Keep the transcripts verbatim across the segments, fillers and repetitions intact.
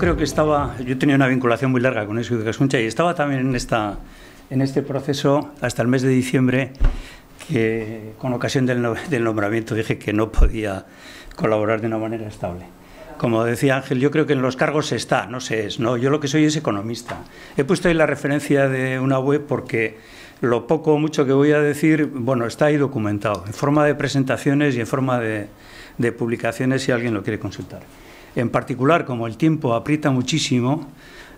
creo que estaba, yo tenía una vinculación muy larga con Eusko Ikaskuntza y estaba también en, esta, en este proceso hasta el mes de diciembre, que con ocasión del, no, del nombramiento dije que no podía colaborar de una manera estable. Como decía Ángel, yo creo que en los cargos se está, no se es, ¿no? Yo lo que soy es economista. He puesto ahí la referencia de una web porque lo poco o mucho que voy a decir, bueno, está ahí documentado, en forma de presentaciones y en forma de, de publicaciones si alguien lo quiere consultar. En particular, como el tiempo aprieta muchísimo,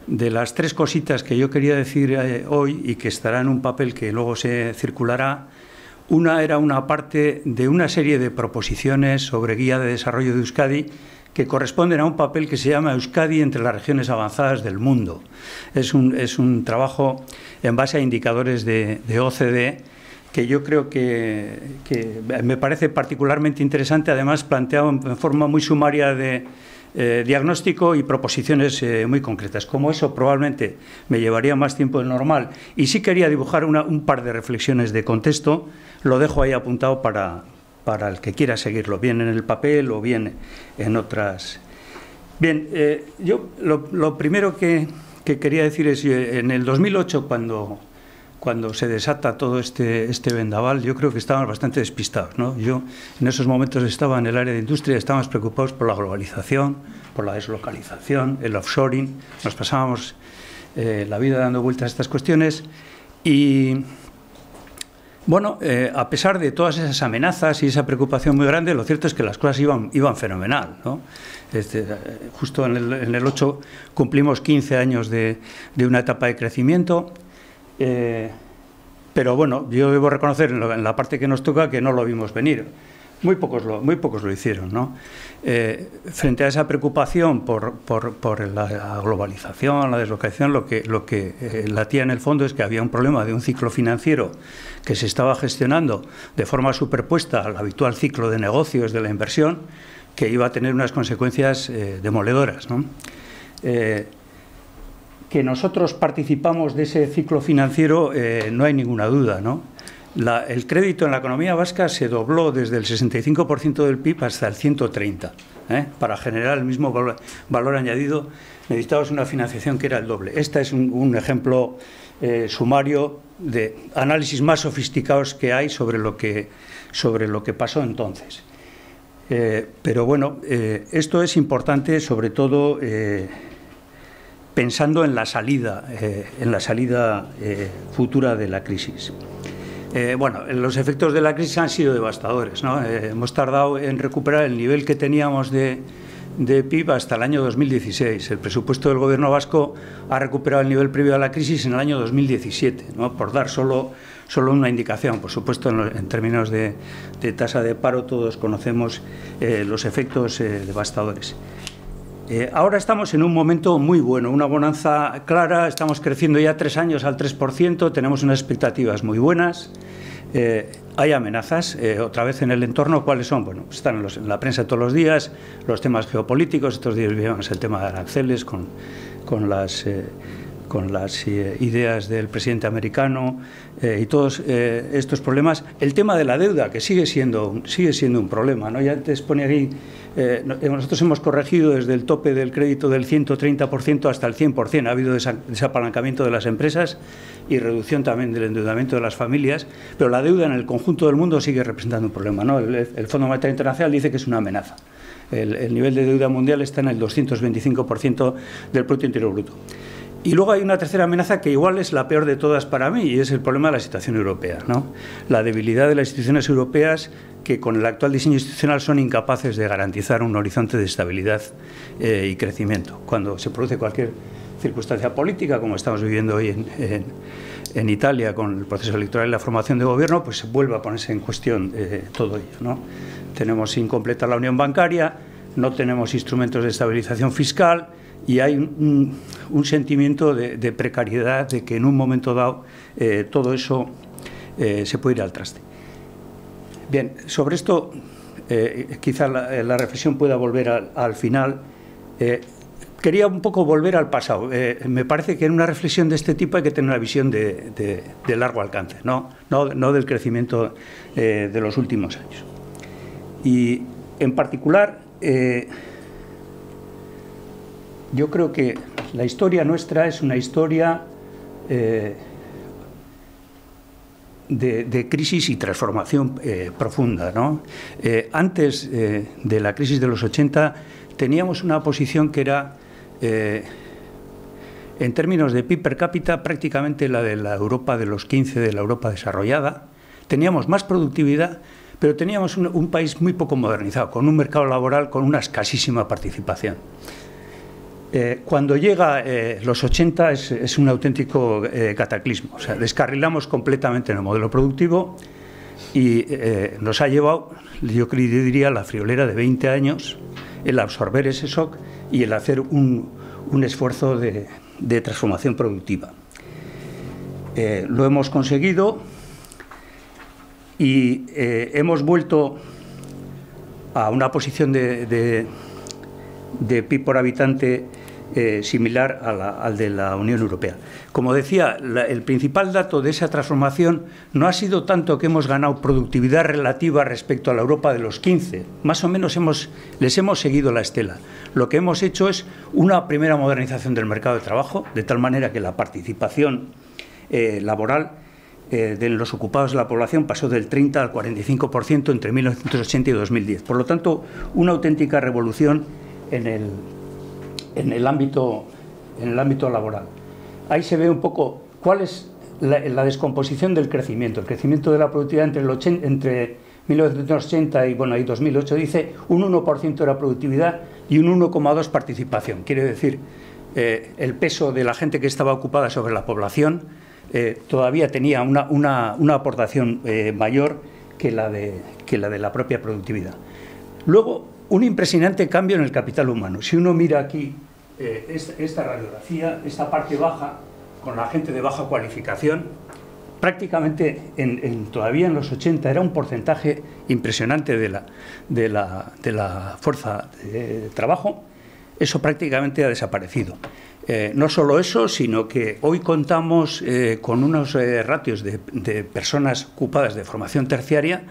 de las tres cositas que yo quería decir eh, hoy y que estará en un papel que luego se circulará, una era una parte de una serie de proposiciones sobre guía de desarrollo de Euskadi que corresponden a un papel que se llama Euskadi entre las regiones avanzadas del mundo. Es un, es un trabajo en base a indicadores de, de O C D E que yo creo que, que me parece particularmente interesante, además planteado en forma muy sumaria de eh, diagnóstico y proposiciones eh, muy concretas. Como eso probablemente me llevaría más tiempo del normal y sí quería dibujar una, un par de reflexiones de contexto, lo dejo ahí apuntado para... para el que quiera seguirlo, bien en el papel o bien en otras. Bien, eh, yo lo, lo primero que, que quería decir es, en el dos mil ocho, cuando, cuando se desata todo este, este vendaval, yo creo que estábamos bastante despistados, ¿no? Yo en esos momentos estaba en el área de industria, estábamos preocupados por la globalización, por la deslocalización, el offshoring, nos pasábamos eh, la vida dando vueltas a estas cuestiones y... Bueno, eh, a pesar de todas esas amenazas y esa preocupación muy grande, lo cierto es que las cosas iban, iban fenomenal, ¿no? Este, justo en el, en el ocho cumplimos quince años de, de una etapa de crecimiento, eh, pero bueno, yo debo reconocer en, lo, en la parte que nos toca que no lo vimos venir. Muy pocos lo, muy pocos lo hicieron, ¿no? Eh, frente a esa preocupación por, por, por la globalización, la deslocalización, lo que, lo que eh, latía en el fondo es que había un problema de un ciclo financiero que se estaba gestionando de forma superpuesta al habitual ciclo de negocios de la inversión, que iba a tener unas consecuencias eh, demoledoras, ¿no? Eh, que nosotros participamos de ese ciclo financiero eh, no hay ninguna duda, ¿no? La, el crédito en la economía vasca se dobló desde el sesenta y cinco por ciento del P I B hasta el ciento treinta por ciento. ¿eh? Para generar el mismo valor, valor añadido necesitábamos una financiación que era el doble. Este es un, un ejemplo eh, sumario de análisis más sofisticados que hay sobre lo que, sobre lo que pasó entonces. Eh, pero bueno, eh, esto es importante sobre todo eh, pensando en la salida, eh, en la salida eh, futura de la crisis. Eh, bueno, los efectos de la crisis han sido devastadores, ¿no? Eh, hemos tardado en recuperar el nivel que teníamos de, de P I B hasta el año dos mil dieciséis. El presupuesto del Gobierno Vasco ha recuperado el nivel previo a la crisis en el año dos mil diecisiete, ¿no? Por dar solo, solo una indicación. Por supuesto, en, los, en términos de, de tasa de paro, todos conocemos eh, los efectos eh, devastadores. Eh, ahora estamos en un momento muy bueno, una bonanza clara, estamos creciendo ya tres años al tres por ciento, tenemos unas expectativas muy buenas, eh, hay amenazas, eh, otra vez en el entorno, ¿cuáles son? Bueno, están en, los, en la prensa todos los días, los temas geopolíticos, estos días vimos el tema de aranceles con, con las, eh, con las eh, ideas del presidente americano eh, y todos eh, estos problemas. El tema de la deuda, que sigue siendo, sigue siendo un problema, ¿no? Ya antes ponía ahí... Eh, nosotros hemos corregido desde el tope del crédito del ciento treinta por ciento hasta el cien por ciento. Ha habido desa desapalancamiento de las empresas y reducción también del endeudamiento de las familias, pero la deuda en el conjunto del mundo sigue representando un problema, ¿no? El, el Fondo Monetario Internacional dice que es una amenaza. El, el nivel de deuda mundial está en el doscientos veinticinco por ciento del Producto Interior Bruto. Y luego hay una tercera amenaza que igual es la peor de todas para mí y es el problema de la situación europea, ¿no? La debilidad de las instituciones europeas que con el actual diseño institucional son incapaces de garantizar un horizonte de estabilidad eh, y crecimiento. Cuando se produce cualquier circunstancia política, como estamos viviendo hoy en, en, en Italia con el proceso electoral y la formación de gobierno, pues se vuelve a ponerse en cuestión eh, todo ello, ¿no? Tenemos incompleta la unión bancaria, no tenemos instrumentos de estabilización fiscal y hay un, un sentimiento de, de precariedad, de que en un momento dado eh, todo eso eh, se puede ir al traste. Bien, sobre esto eh, quizá la, la reflexión pueda volver al, al final. Eh, quería un poco volver al pasado. Eh, me parece que en una reflexión de este tipo hay que tener una visión de, de, de largo alcance, no, no, no del crecimiento eh, de los últimos años. Y en particular, eh, yo creo que la historia nuestra es una historia eh, de, de crisis y transformación eh, profunda, ¿no? Eh, antes eh, de la crisis de los ochenta teníamos una posición que era, eh, en términos de P I B per cápita, prácticamente la de la Europa de los quince, de la Europa desarrollada. Teníamos más productividad, pero teníamos un, un país muy poco modernizado, con un mercado laboral con una escasísima participación. Eh, cuando llega eh, los ochenta es, es un auténtico eh, cataclismo. O sea, descarrilamos completamente en el modelo productivo y eh, nos ha llevado, yo diría, la friolera de veinte años, el absorber ese shock y el hacer un, un esfuerzo de, de transformación productiva. Eh, lo hemos conseguido y eh, hemos vuelto a una posición de, de, de P I B por habitante eh, similar a la, al de la Unión Europea. Como decía, la, el principal dato de esa transformación no ha sido tanto que hemos ganado productividad relativa respecto a la Europa de los quince. Más o menos hemos, les hemos seguido la estela. Lo que hemos hecho es una primera modernización del mercado de trabajo, de tal manera que la participación eh, laboral eh, de los ocupados de la población pasó del treinta al cuarenta y cinco por ciento entre mil novecientos ochenta y dos mil diez. Por lo tanto, una auténtica revolución en el, en el ámbito, en el ámbito laboral. Ahí se ve un poco cuál es la, la descomposición del crecimiento. El crecimiento de la productividad entre, el ochenta, entre mil novecientos ochenta y, bueno, y dos mil ocho dice un uno por ciento era productividad y un uno coma dos por ciento participación. Quiere decir, eh, el peso de la gente que estaba ocupada sobre la población eh, todavía tenía una, una, una aportación eh, mayor que la, de, que la de la propia productividad. Luego, un impresionante cambio en el capital humano. Si uno mira aquí eh, esta, esta radiografía, esta parte baja, con la gente de baja cualificación, prácticamente en, en, todavía en los ochenta era un porcentaje impresionante de la, de la, de la fuerza de trabajo. Eso prácticamente ha desaparecido. Eh, no solo eso, sino que hoy contamos eh, con unos eh, ratios de, de personas ocupadas de formación terciaria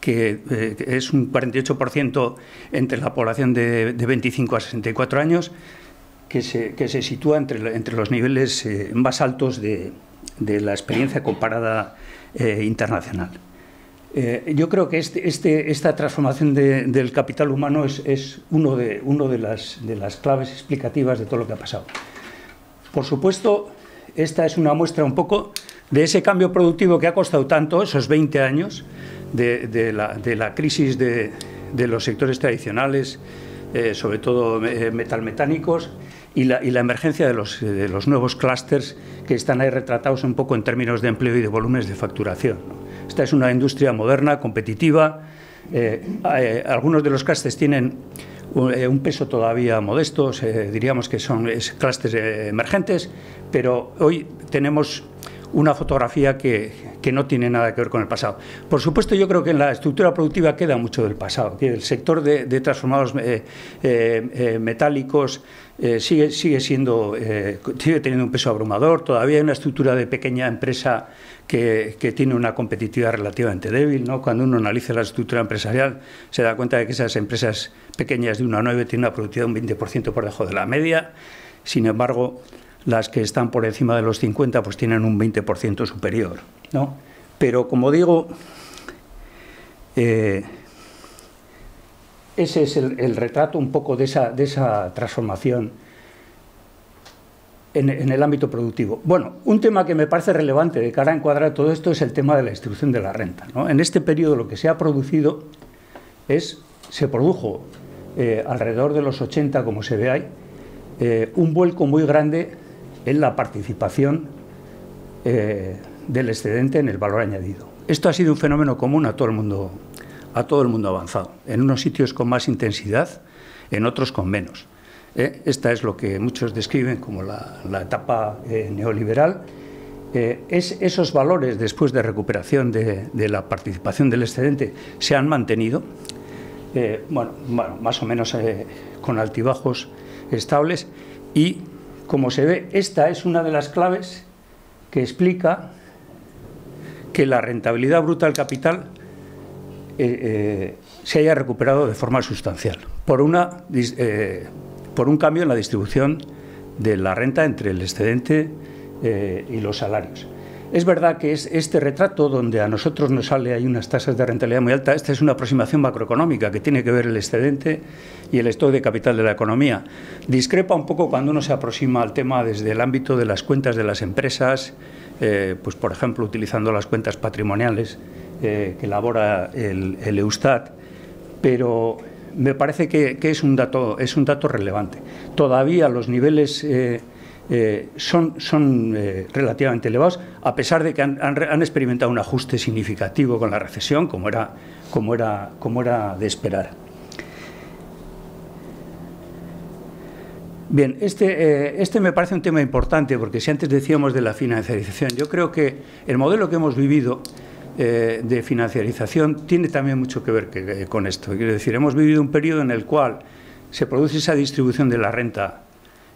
que eh, es un cuarenta y ocho por ciento entre la población de, de veinticinco a sesenta y cuatro años, que se, que se sitúa entre, entre los niveles eh, más altos de, de la experiencia comparada eh, internacional. Eh, yo creo que este, este, esta transformación de, del capital humano es, es uno, de, uno de, las, de las claves explicativas de todo lo que ha pasado. Por supuesto, esta es una muestra un poco de ese cambio productivo que ha costado tanto, esos veinte años, de, de, la, de la crisis de, de los sectores tradicionales, eh, sobre todo eh, metalmetánicos, y la, y la emergencia de los, de los nuevos clústeres que están ahí retratados un poco en términos de empleo y de volúmenes de facturación, ¿no? Esta es una industria moderna, competitiva. Eh, eh, algunos de los clústeres tienen un, eh, un peso todavía modesto, eh, diríamos que son clústeres eh, emergentes, pero hoy tenemos una fotografía que, que no tiene nada que ver con el pasado. Por supuesto, yo creo que en la estructura productiva queda mucho del pasado, que el sector de, de transformados eh, eh, metálicos eh, sigue, sigue, siendo, eh, sigue teniendo un peso abrumador. Todavía hay una estructura de pequeña empresa que, que tiene una competitividad relativamente débil, ¿no? Cuando uno analiza la estructura empresarial se da cuenta de que esas empresas pequeñas de uno a nueve tienen una productividad de un veinte por ciento por debajo de la media. Sin embargo, las que están por encima de los cincuenta pues tienen un veinte por ciento superior, ¿no? Pero, como digo, eh, ese es el, el retrato un poco de esa, de esa transformación en, en el ámbito productivo. Bueno, un tema que me parece relevante de cara a encuadrar todo esto es el tema de la distribución de la renta, ¿no? En este periodo lo que se ha producido es, se produjo eh, alrededor de los ochenta, como se ve ahí, eh, un vuelco muy grande en la participación eh, del excedente en el valor añadido. Esto ha sido un fenómeno común a todo el mundo, a todo el mundo avanzado, en unos sitios con más intensidad, en otros con menos. ¿Eh? Esta es lo que muchos describen como la, la etapa eh, neoliberal. Eh, es, esos valores, después de recuperación de, de la participación del excedente, se han mantenido, eh, bueno, bueno, más o menos eh, con altibajos estables. Y, como se ve, esta es una de las claves que explica que la rentabilidad bruta del capital eh, eh, se haya recuperado de forma sustancial por una eh, por un cambio en la distribución de la renta entre el excedente eh, y los salarios. Es verdad que es este retrato donde a nosotros nos sale hay unas tasas de rentabilidad muy altas. Esta es una aproximación macroeconómica que tiene que ver el excedente y el stock de capital de la economía. Discrepa un poco cuando uno se aproxima al tema desde el ámbito de las cuentas de las empresas, eh, pues por ejemplo utilizando las cuentas patrimoniales eh, que elabora el, el Eustat, pero me parece que, que es un dato, es un dato relevante. Todavía los niveles eh, Eh, son, son eh, relativamente elevados, a pesar de que han, han, han experimentado un ajuste significativo con la recesión, como era, como era, como era de esperar. Bien, este, eh, este me parece un tema importante, porque si antes decíamos de la financiarización, yo creo que el modelo que hemos vivido eh, de financiarización tiene también mucho que ver que, eh, con esto. Quiero decir, hemos vivido un periodo en el cual se produce esa distribución de la renta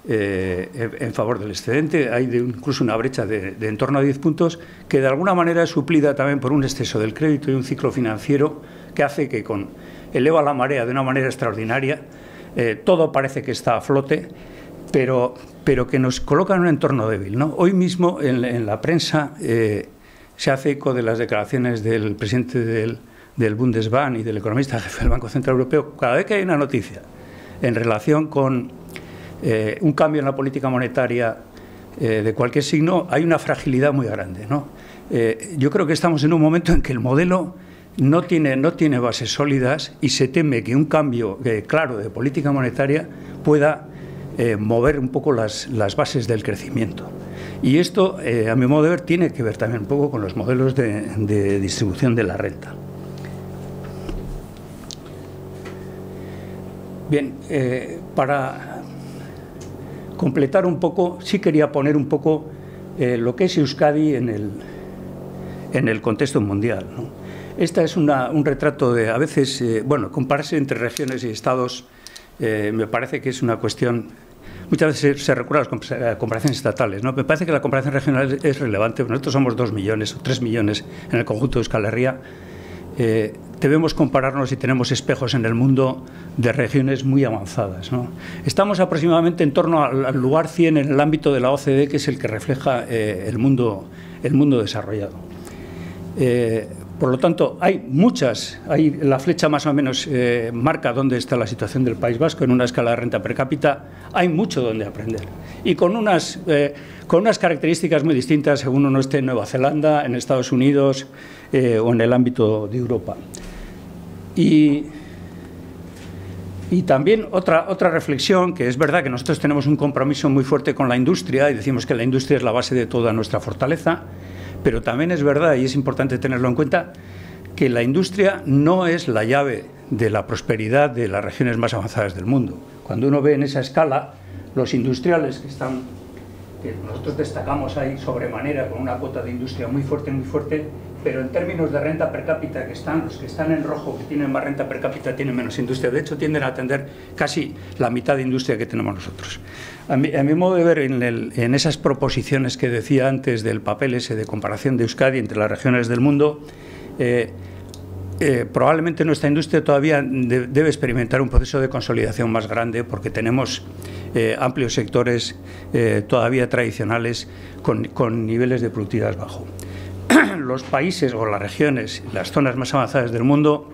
Eh, en favor del excedente, hay de, incluso una brecha de, de en torno a diez puntos que de alguna manera es suplida también por un exceso del crédito y un ciclo financiero que hace que con eleva la marea de una manera extraordinaria, eh, todo parece que está a flote, pero, pero que nos coloca en un entorno débil, ¿no? Hoy mismo en, en la prensa eh, se hace eco de las declaraciones del presidente del, del Bundesbank y del economista jefe del Banco Central Europeo. Cada vez que hay una noticia en relación con Eh, un cambio en la política monetaria eh, de cualquier signo, hay una fragilidad muy grande, ¿no? Eh, yo creo que estamos en un momento en que el modelo no tiene, no tiene bases sólidas y se teme que un cambio eh, claro de política monetaria pueda eh, mover un poco las, las bases del crecimiento. Y esto, eh, a mi modo de ver, tiene que ver también un poco con los modelos de, de distribución de la renta. Bien, eh, para completar un poco, sí quería poner un poco eh, lo que es Euskadi en el, en el contexto mundial, ¿no? Esta es una, un retrato de, a veces, eh, bueno, compararse entre regiones y estados eh, me parece que es una cuestión, muchas veces se, se recurre a las comparaciones estatales, ¿no? Me parece que la comparación regional es, es relevante, nosotros somos dos millones o tres millones en el conjunto de Euskal Herria, eh, debemos compararnos y tenemos espejos en el mundo de regiones muy avanzadas, ¿no? Estamos aproximadamente en torno al, al lugar cien en el ámbito de la O C D E, que es el que refleja eh, el, mundo, el mundo desarrollado. Eh, por lo tanto, hay muchas, hay, la flecha más o menos eh, marca dónde está la situación del País Vasco en una escala de renta per cápita, hay mucho donde aprender. Y con unas, eh, con unas características muy distintas según uno esté en Nueva Zelanda, en Estados Unidos eh, o en el ámbito de Europa. Y, y también otra, otra reflexión, que es verdad que nosotros tenemos un compromiso muy fuerte con la industria y decimos que la industria es la base de toda nuestra fortaleza, pero también es verdad, y es importante tenerlo en cuenta, que la industria no es la llave de la prosperidad de las regiones más avanzadas del mundo. Cuando uno ve en esa escala, los industriales que están, que nosotros destacamos ahí sobremanera con una cuota de industria muy fuerte, muy fuerte, pero en términos de renta per cápita, que están, los que están en rojo, que tienen más renta per cápita, tienen menos industria. De hecho, tienden a atender casi la mitad de industria que tenemos nosotros. A mi, a mi modo de ver, en, el, en esas proposiciones que decía antes del papel ese de comparación de Euskadi entre las regiones del mundo, eh, eh, probablemente nuestra industria todavía de, debe experimentar un proceso de consolidación más grande, porque tenemos eh, amplios sectores eh, todavía tradicionales con, con niveles de productividad bajos. Los países o las regiones, las zonas más avanzadas del mundo,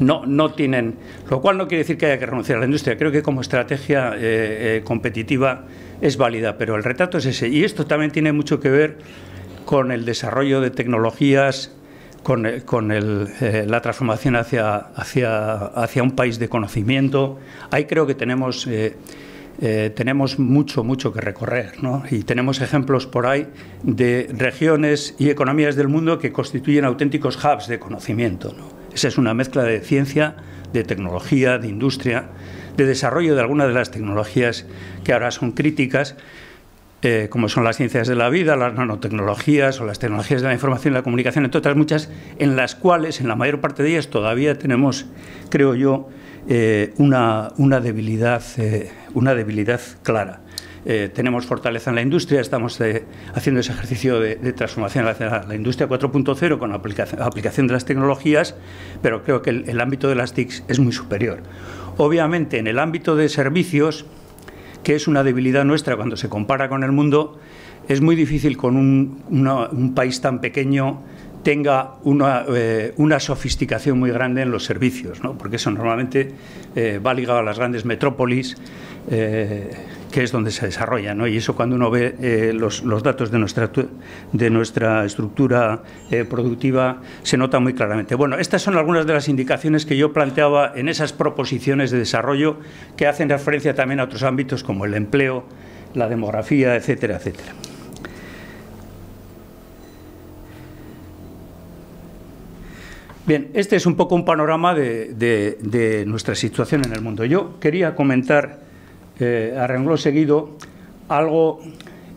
no, no tienen, lo cual no quiere decir que haya que renunciar a la industria. Creo que como estrategia eh, eh, competitiva es válida, pero el retrato es ese. Y esto también tiene mucho que ver con el desarrollo de tecnologías, con, con el, eh, la transformación hacia, hacia, hacia un país de conocimiento. Ahí creo que tenemos... Eh, Eh, tenemos mucho, mucho que recorrer, ¿no? Y tenemos ejemplos por ahí de regiones y economías del mundo que constituyen auténticos hubs de conocimiento, ¿no? Esa es una mezcla de ciencia, de tecnología, de industria, de desarrollo de algunas de las tecnologías que ahora son críticas, eh, como son las ciencias de la vida, las nanotecnologías o las tecnologías de la información y la comunicación, entre otras muchas, en las cuales, en la mayor parte de ellas, todavía tenemos, creo yo, Eh, una, una, debilidad, eh, una debilidad clara. eh, tenemos fortaleza en la industria, estamos eh, haciendo ese ejercicio de, de transformación hacia la industria cuatro punto cero con la aplicación, aplicación de las tecnologías, pero creo que el, el ámbito de las T I C es muy superior. Obviamente, en el ámbito de servicios, que es una debilidad nuestra cuando se compara con el mundo, es muy difícil con un, una, un país tan pequeño tenga una, eh, una sofisticación muy grande en los servicios, ¿no? Porque eso normalmente eh, va ligado a las grandes metrópolis, eh, que es donde se desarrolla, ¿no? Y eso, cuando uno ve eh, los, los datos de nuestra, de nuestra estructura eh, productiva, se nota muy claramente. Bueno, estas son algunas de las indicaciones que yo planteaba en esas proposiciones de desarrollo, que hacen referencia también a otros ámbitos como el empleo, la demografía, etcétera, etcétera. Bien, este es un poco un panorama de, de, de nuestra situación en el mundo. Yo quería comentar, eh, a renglón seguido, algo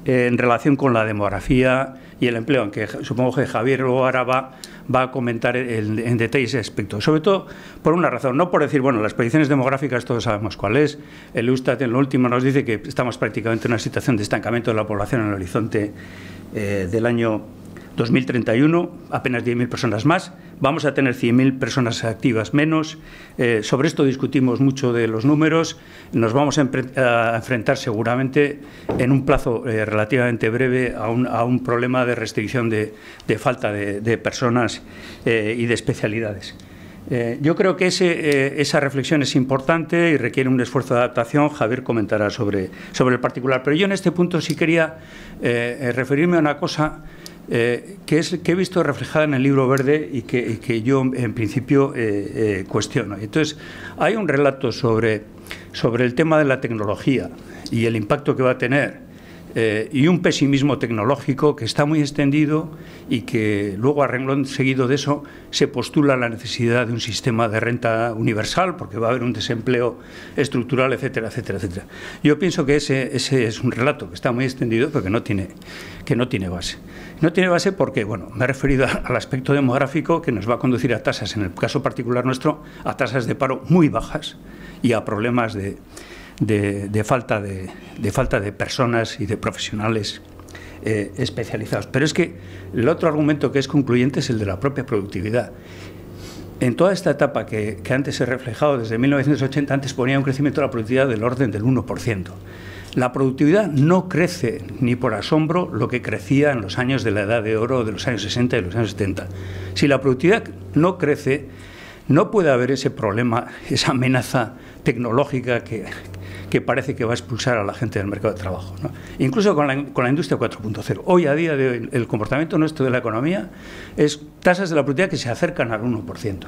eh, en relación con la demografía y el empleo, aunque supongo que Javier Araba va a comentar el, en detalle ese aspecto. Sobre todo por una razón, no por decir, bueno, las predicciones demográficas todos sabemos cuál es. El Eustat en lo último nos dice que estamos prácticamente en una situación de estancamiento de la población en el horizonte eh, del año dos mil treinta y uno, apenas diez mil personas más, vamos a tener cien mil personas activas menos, eh, sobre esto discutimos mucho de los números, nos vamos a, a enfrentar seguramente en un plazo eh, relativamente breve a un, a un problema de restricción de, de falta de, de personas eh, y de especialidades. Eh, yo creo que ese, eh, esa reflexión es importante y requiere un esfuerzo de adaptación. Javier comentará sobre, sobre el particular, pero yo en este punto sí quería eh, referirme a una cosa Eh, que, es, que he visto reflejada en el libro verde y que, y que yo en principio eh, eh, cuestiono. Entonces, hay un relato sobre, sobre el tema de la tecnología y el impacto que va a tener eh, y un pesimismo tecnológico que está muy extendido y que luego, a renglón seguido de eso, se postula la necesidad de un sistema de renta universal porque va a haber un desempleo estructural, etcétera, etcétera, etcétera. Yo pienso que ese, ese es un relato que está muy extendido pero que no tiene, que no tiene base. No tiene base porque, bueno, me he referido al aspecto demográfico que nos va a conducir a tasas, en el caso particular nuestro, a tasas de paro muy bajas y a problemas de, de, de, falta, de, de falta de personas y de profesionales eh, especializados. Pero es que el otro argumento que es concluyente es el de la propia productividad. En toda esta etapa que, que antes he reflejado, desde mil novecientos ochenta, antes ponía un crecimiento de la productividad del orden del uno por ciento. La productividad no crece ni por asombro lo que crecía en los años de la edad de oro, de los años sesenta y de los años setenta. Si la productividad no crece, no puede haber ese problema, esa amenaza tecnológica que, que parece que va a expulsar a la gente del mercado de trabajo, ¿no? Incluso con la, con la industria cuatro punto cero. Hoy a día de hoy el comportamiento nuestro de la economía es tasas de la productividad que se acercan al uno por ciento.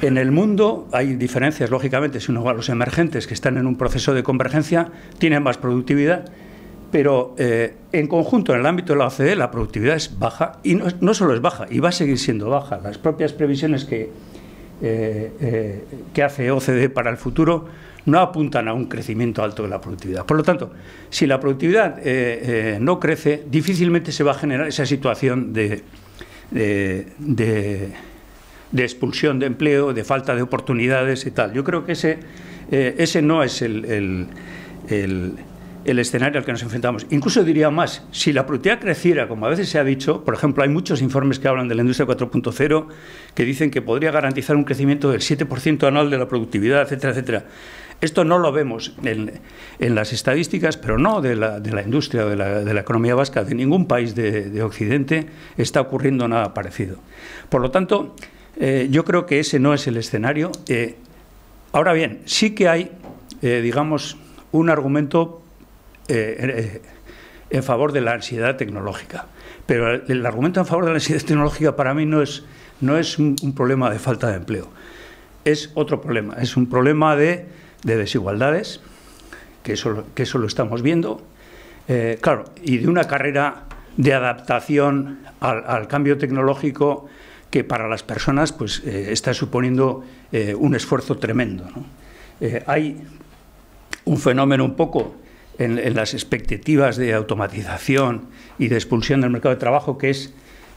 En el mundo hay diferencias, lógicamente. Si uno va a los emergentes, que están en un proceso de convergencia, tienen más productividad, pero eh, en conjunto, en el ámbito de la O C D E, la productividad es baja, y no, no solo es baja, y va a seguir siendo baja. Las propias previsiones que, eh, eh, que hace O C D E para el futuro no apuntan a un crecimiento alto de la productividad. Por lo tanto, si la productividad eh, eh, no crece, difícilmente se va a generar esa situación de... de, de de expulsión de empleo, de falta de oportunidades y tal. Yo creo que ese, eh, ese no es el, el, el, el escenario al que nos enfrentamos. Incluso diría más, si la productividad creciera, como a veces se ha dicho, por ejemplo, hay muchos informes que hablan de la industria cuatro punto cero que dicen que podría garantizar un crecimiento del siete por ciento anual de la productividad, etcétera, etcétera. Esto no lo vemos en, en las estadísticas, pero no de la, de la industria o de la, de la economía vasca, de ningún país de, de Occidente está ocurriendo nada parecido. Por lo tanto, Eh, yo creo que ese no es el escenario. Eh, ahora bien, sí que hay, eh, digamos, un argumento eh, eh, en favor de la ansiedad tecnológica. Pero el, el argumento en favor de la ansiedad tecnológica para mí no es, no es un, un problema de falta de empleo. Es otro problema. Es un problema de, de desigualdades, que eso, que eso lo estamos viendo. Eh, claro, y de una carrera de adaptación al, al cambio tecnológico que para las personas pues eh, está suponiendo eh, un esfuerzo tremendo, ¿no? Eh, hay un fenómeno un poco en, en las expectativas de automatización y de expulsión del mercado de trabajo que es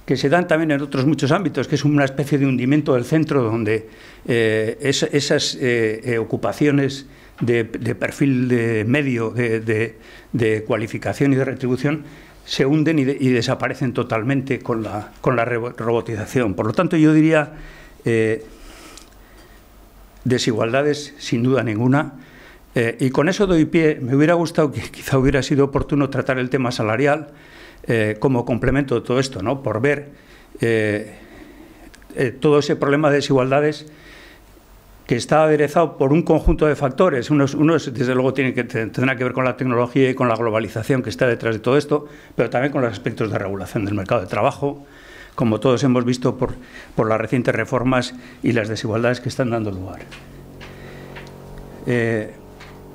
que se dan también en otros muchos ámbitos, que es una especie de hundimiento del centro donde eh, es, esas eh, ocupaciones de, de perfil de medio de, de, de cualificación y de retribución se hunden y, de, y desaparecen totalmente con la, con la robotización. Por lo tanto, yo diría eh, desigualdades sin duda ninguna. Eh, y con eso doy pie. Me hubiera gustado, que quizá hubiera sido oportuno tratar el tema salarial eh, como complemento de todo esto, ¿no? Por ver eh, eh, todo ese problema de desigualdades que está aderezado por un conjunto de factores. Unos, unos desde luego, tienen que, tendrán que ver con la tecnología y con la globalización que está detrás de todo esto, pero también con los aspectos de regulación del mercado de trabajo, como todos hemos visto por, por las recientes reformas y las desigualdades que están dando lugar. Eh,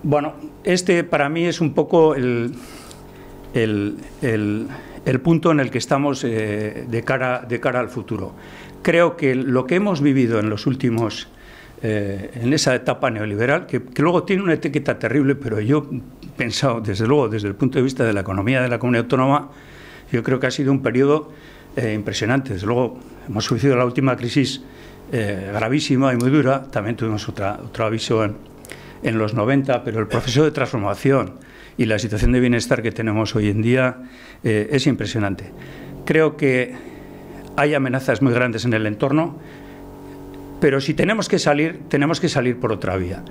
Bueno, este para mí es un poco el, el, el, el punto en el que estamos eh, de, cara, de cara al futuro. Creo que lo que hemos vivido en los últimos, eh, en esa etapa neoliberal, que, que luego tiene una etiqueta terrible, pero yo he pensado, desde luego, desde el punto de vista de la economía de la comunidad autónoma, yo creo que ha sido un periodo eh, impresionante. Desde luego, hemos sufrido la última crisis eh, gravísima y muy dura, también tuvimos otra, otro aviso en... en los noventa, pero el proceso de transformación y la situación de bienestar que tenemos hoy en día eh, es impresionante. Creo que hay amenazas muy grandes en el entorno, pero si tenemos que salir, tenemos que salir por otra vía.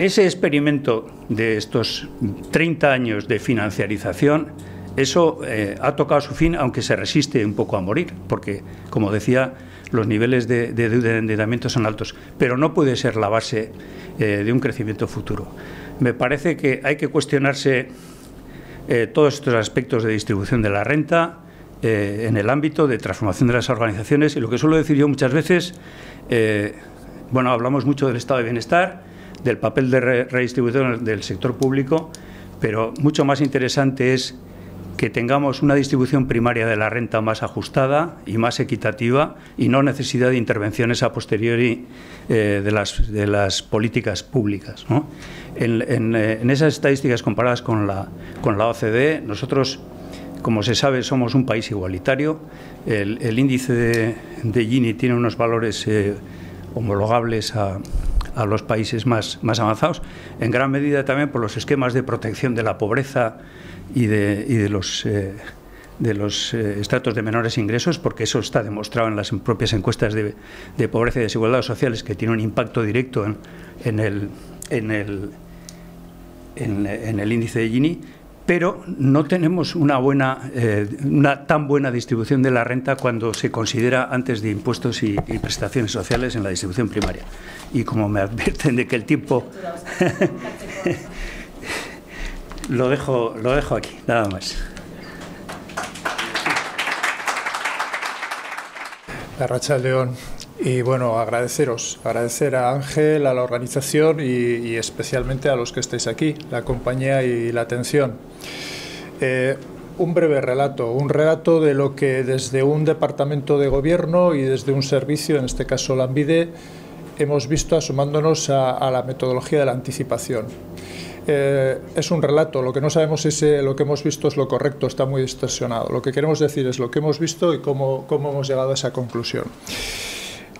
Ese experimento de estos treinta años de financiarización, eso eh, ha tocado su fin, aunque se resiste un poco a morir, porque, como decía, los niveles de, de, de endeudamiento son altos, pero no puede ser la base eh, de un crecimiento futuro. Me parece que hay que cuestionarse eh, todos estos aspectos de distribución de la renta eh, en el ámbito de transformación de las organizaciones, y lo que suelo decir yo muchas veces, eh, bueno, hablamos mucho del estado de bienestar, del papel de re redistribución del sector público, pero mucho más interesante es que tengamos una distribución primaria de la renta más ajustada y más equitativa, y no necesidad de intervenciones a posteriori eh, de, las, de las políticas públicas, ¿no? En, en, en esas estadísticas comparadas con la, con la O C D E, nosotros, como se sabe, somos un país igualitario. El, el índice de, de Gini tiene unos valores eh, homologables a... a los países más, más avanzados, en gran medida también por los esquemas de protección de la pobreza y de, y de los, eh, de los eh, estratos de menores ingresos, porque eso está demostrado en las propias encuestas de, de pobreza y desigualdades sociales, que tiene un impacto directo en, en, el, en, el, en, en el índice de Gini, pero no tenemos una, buena, eh, una tan buena distribución de la renta cuando se considera antes de impuestos y, y prestaciones sociales en la distribución primaria. Y como me advierten de que el tiempo... lo, dejo, lo dejo aquí, nada más. Monsarra Chaldeón. Y bueno, agradeceros, agradecer a Ángel, a la organización y, y especialmente a los que estáis aquí, la compañía y la atención. Eh, un breve relato, un relato de lo que desde un departamento de gobierno y desde un servicio, en este caso Lanbide, hemos visto asomándonos a, a la metodología de la anticipación. Eh, es un relato, lo que no sabemos es eh, lo que hemos visto es lo correcto, está muy distorsionado. Lo que queremos decir es lo que hemos visto y cómo, cómo hemos llegado a esa conclusión.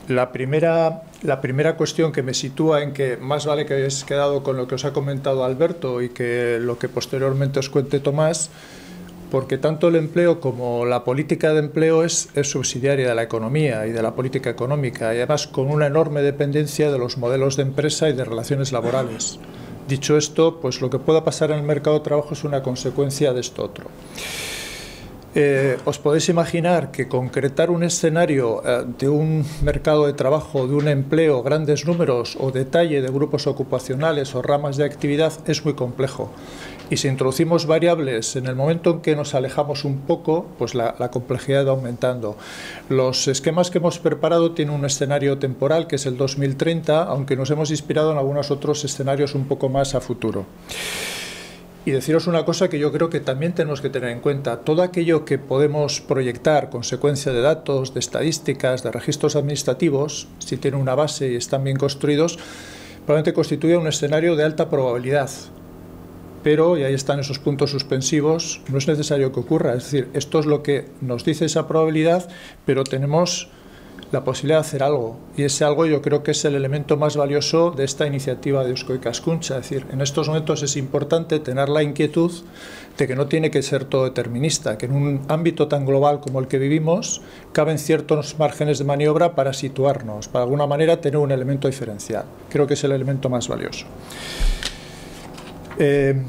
La primera, la primera cuestión que me sitúa en que más vale que hayáis quedado con lo que os ha comentado Alberto y que lo que posteriormente os cuente Tomás, porque tanto el empleo como la política de empleo es, es subsidiaria de la economía y de la política económica, y además con una enorme dependencia de los modelos de empresa y de relaciones laborales. Dicho esto, pues lo que pueda pasar en el mercado de trabajo es una consecuencia de esto otro. Eh, os podéis imaginar que concretar un escenario eh, de un mercado de trabajo, de un empleo, grandes números o detalle de grupos ocupacionales o ramas de actividad es muy complejo. Y si introducimos variables, en el momento en que nos alejamos un poco, pues la, la complejidad va aumentando. Los esquemas que hemos preparado tienen un escenario temporal, que es el dos mil treinta, aunque nos hemos inspirado en algunos otros escenarios un poco más a futuro. Y deciros una cosa que yo creo que también tenemos que tener en cuenta. Todo aquello que podemos proyectar, consecuencia de datos, de estadísticas, de registros administrativos, si tienen una base y están bien construidos, probablemente constituye un escenario de alta probabilidad. Pero, y ahí están esos puntos suspensivos, no es necesario que ocurra. Es decir, esto es lo que nos dice esa probabilidad, pero tenemos la posibilidad de hacer algo. Y ese algo yo creo que es el elemento más valioso de esta iniciativa de Eusko Ikaskuntza. Es decir, en estos momentos es importante tener la inquietud de que no tiene que ser todo determinista, que en un ámbito tan global como el que vivimos caben ciertos márgenes de maniobra para situarnos, para de alguna manera tener un elemento diferencial. Creo que es el elemento más valioso. Eh,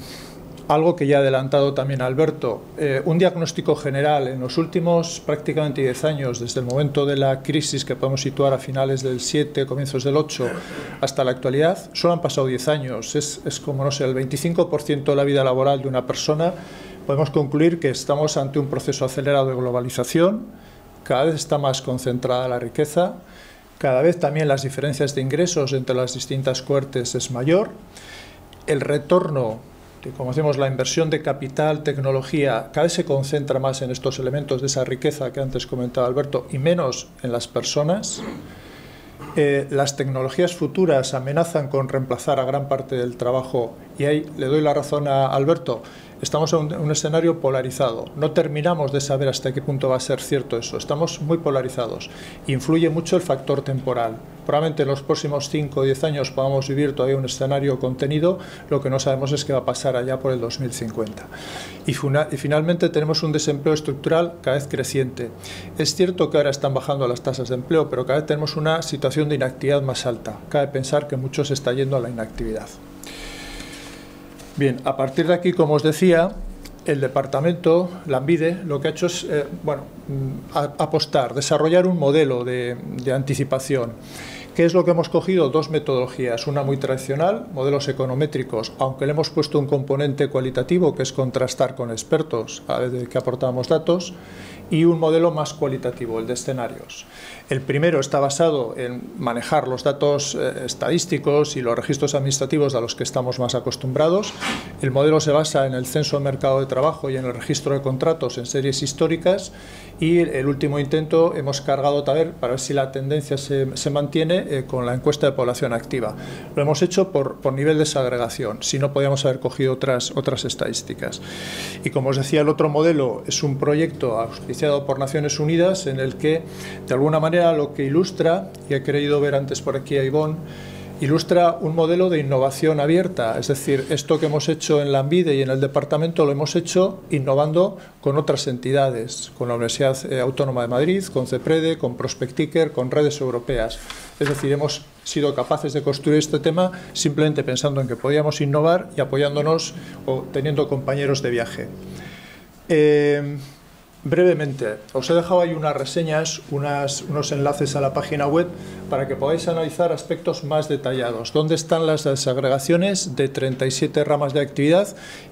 Algo que ya ha adelantado también Alberto, eh, un diagnóstico general. En los últimos prácticamente diez años, desde el momento de la crisis que podemos situar a finales del siete, comienzos del ocho, hasta la actualidad, solo han pasado diez años. Es, es como, no sé, el veinticinco por ciento de la vida laboral de una persona. Podemos concluir que estamos ante un proceso acelerado de globalización, cada vez está más concentrada la riqueza, cada vez también las diferencias de ingresos entre las distintas cohortes es mayor, el retorno, como decimos, la inversión de capital, tecnología, cada vez se concentra más en estos elementos de esa riqueza que antes comentaba Alberto y menos en las personas. Eh, las tecnologías futuras amenazan con reemplazar a gran parte del trabajo y ahí le doy la razón a Alberto. Estamos en un, un escenario polarizado. No terminamos de saber hasta qué punto va a ser cierto eso. Estamos muy polarizados. Influye mucho el factor temporal. Probablemente en los próximos cinco o diez años podamos vivir todavía un escenario contenido. Lo que no sabemos es qué va a pasar allá por el dos mil cincuenta. Y, y finalmente tenemos un desempleo estructural cada vez creciente. Es cierto que ahora están bajando las tasas de empleo, pero cada vez tenemos una situación de inactividad más alta. Cabe pensar que mucho se está yendo a la inactividad. Bien, a partir de aquí, como os decía, el departamento, Lanbide, lo que ha hecho es eh, bueno, a, apostar, desarrollar un modelo de, de anticipación. ¿Qué es lo que hemos cogido? Dos metodologías, una muy tradicional, modelos econométricos, aunque le hemos puesto un componente cualitativo, que es contrastar con expertos, a ver de qué aportamos datos, y un modelo más cualitativo, el de escenarios. El primero está basado en manejar los datos eh, estadísticos y los registros administrativos a los que estamos más acostumbrados. El modelo se basa en el censo del mercado de trabajo y en el registro de contratos en series históricas. Y el último intento hemos cargado también para ver si la tendencia se, se mantiene eh, con la encuesta de población activa. Lo hemos hecho por, por nivel de desagregación, si no podíamos haber cogido otras, otras estadísticas. Y como os decía, el otro modelo es un proyecto auspiciado por Naciones Unidas en el que, de alguna manera, lo que ilustra, y he querido ver antes por aquí a Ibón, ilustra un modelo de innovación abierta, es decir, esto que hemos hecho en Lanbide y en el departamento lo hemos hecho innovando con otras entidades, con la Universidad Autónoma de Madrid, con CEPREDE, con Prospectiker, con redes europeas. Es decir, hemos sido capaces de construir este tema simplemente pensando en que podíamos innovar y apoyándonos o teniendo compañeros de viaje. Eh... Brevemente, os he dejado ahí unas reseñas, unas, unos enlaces a la página web para que podáis analizar aspectos más detallados. ¿Dónde están las desagregaciones de treinta y siete ramas de actividad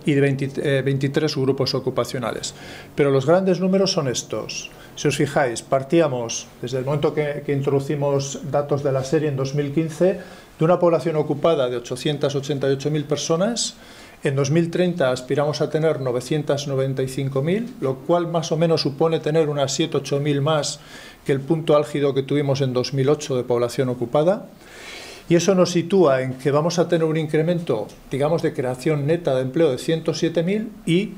y de veinte, eh, veintitrés grupos ocupacionales? Pero los grandes números son estos. Si os fijáis, partíamos, desde el momento que, que introducimos datos de la serie en dos mil quince, de una población ocupada de ochocientas ochenta y ocho mil personas. En dos mil treinta aspiramos a tener novecientas noventa y cinco mil, lo cual más o menos supone tener unas siete u ocho mil más que el punto álgido que tuvimos en dos mil ocho de población ocupada. Y eso nos sitúa en que vamos a tener un incremento, digamos, de creación neta de empleo de ciento siete mil y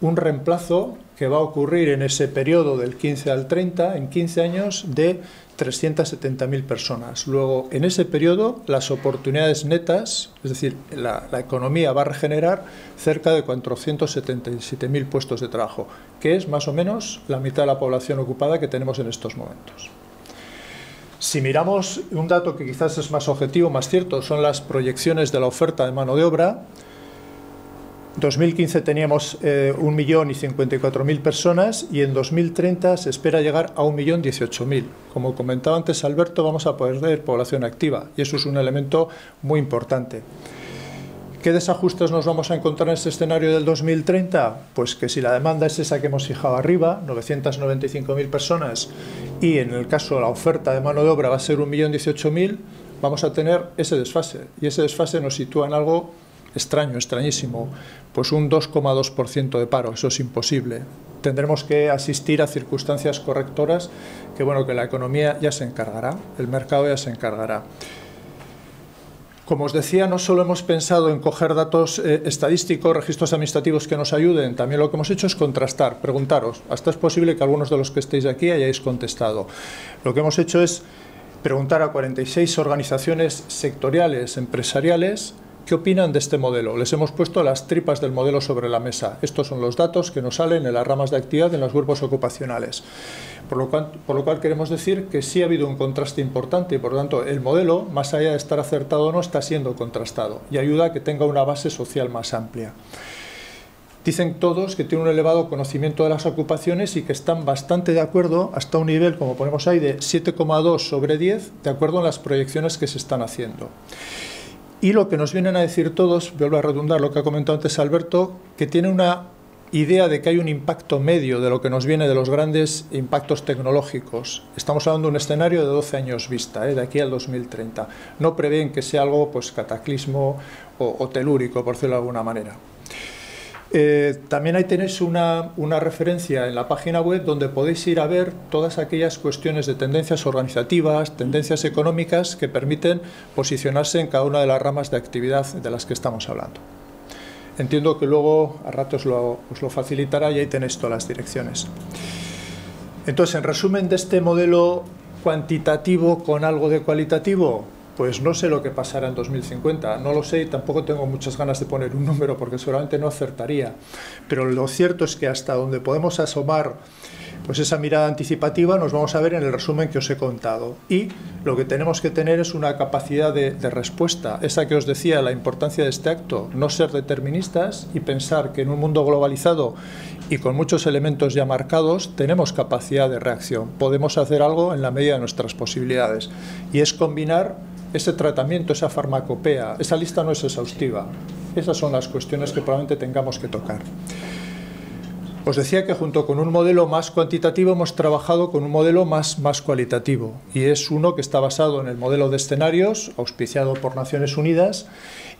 un reemplazo que va a ocurrir en ese periodo del quince al treinta, en quince años, de trescientas setenta mil personas. Luego, en ese periodo, las oportunidades netas, es decir, la, la economía va a regenerar cerca de cuatrocientos setenta y siete mil puestos de trabajo, que es más o menos la mitad de la población ocupada que tenemos en estos momentos. Si miramos un dato que quizás es más objetivo, más cierto, son las proyecciones de la oferta de mano de obra. En dos mil quince teníamos eh, un millón cincuenta y cuatro mil personas y en dos mil treinta se espera llegar a un millón dieciocho mil. Como comentaba antes Alberto, vamos a perder población activa y eso es un elemento muy importante. ¿Qué desajustes nos vamos a encontrar en este escenario del dos mil treinta? Pues que si la demanda es esa que hemos fijado arriba, novecientas noventa y cinco mil personas, y en el caso de la oferta de mano de obra va a ser un millón dieciocho mil, vamos a tener ese desfase y ese desfase nos sitúa en algo extraño, extrañísimo, pues un dos coma dos por ciento de paro, eso es imposible. Tendremos que asistir a circunstancias correctoras que, bueno, que la economía ya se encargará, el mercado ya se encargará. Como os decía, no solo hemos pensado en coger datos eh, estadísticos, registros administrativos que nos ayuden, también lo que hemos hecho es contrastar, preguntaros. Hasta es posible que algunos de los que estéis aquí hayáis contestado. Lo que hemos hecho es preguntar a cuarenta y seis organizaciones sectoriales, empresariales, ¿qué opinan de este modelo? Les hemos puesto las tripas del modelo sobre la mesa. Estos son los datos que nos salen en las ramas de actividad, en los grupos ocupacionales. Por lo cual, por lo cual queremos decir que sí ha habido un contraste importante y, por lo tanto, el modelo, más allá de estar acertado o no, está siendo contrastado y ayuda a que tenga una base social más amplia. Dicen todos que tiene un elevado conocimiento de las ocupaciones y que están bastante de acuerdo, hasta un nivel, como ponemos ahí, de siete coma dos sobre diez, de acuerdo en las proyecciones que se están haciendo. Y lo que nos vienen a decir todos, vuelvo a redundar lo que ha comentado antes Alberto, que tiene una idea de que hay un impacto medio de lo que nos viene de los grandes impactos tecnológicos. Estamos hablando de un escenario de doce años vista, ¿eh? De aquí al dos mil treinta. No prevén que sea algo pues cataclismo o, o telúrico, por decirlo de alguna manera. Eh, también ahí tenéis una, una referencia en la página web donde podéis ir a ver todas aquellas cuestiones de tendencias organizativas, tendencias económicas que permiten posicionarse en cada una de las ramas de actividad de las que estamos hablando. Entiendo que luego a ratos lo, os lo facilitará y ahí tenéis todas las direcciones. Entonces, en resumen de este modelo cuantitativo con algo de cualitativo, pues no sé lo que pasará en dos mil cincuenta, no lo sé y tampoco tengo muchas ganas de poner un número porque seguramente no acertaría. Pero lo cierto es que hasta donde podemos asomar pues esa mirada anticipativa nos vamos a ver en el resumen que os he contado. Y lo que tenemos que tener es una capacidad de, de respuesta, esa que os decía, la importancia de este acto, no ser deterministas y pensar que en un mundo globalizado y con muchos elementos ya marcados, tenemos capacidad de reacción. Podemos hacer algo en la medida de nuestras posibilidades y es combinar ese tratamiento, esa farmacopea, esa lista no es exhaustiva. Esas son las cuestiones que probablemente tengamos que tocar. Os decía que junto con un modelo más cuantitativo hemos trabajado con un modelo más, más cualitativo y es uno que está basado en el modelo de escenarios, auspiciado por Naciones Unidas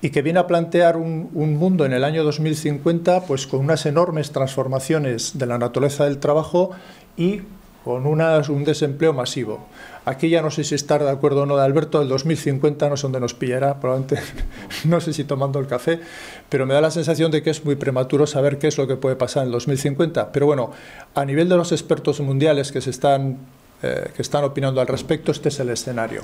y que viene a plantear un, un mundo en el año dos mil cincuenta pues, con unas enormes transformaciones de la naturaleza del trabajo y con unas, un desempleo masivo. Aquí ya no sé si estar de acuerdo o no de Alberto, el dos mil cincuenta no sé dónde nos pillará, probablemente no sé si tomando el café, pero me da la sensación de que es muy prematuro saber qué es lo que puede pasar en el dos mil cincuenta. Pero bueno, a nivel de los expertos mundiales que, se están, eh, que están opinando al respecto, este es el escenario.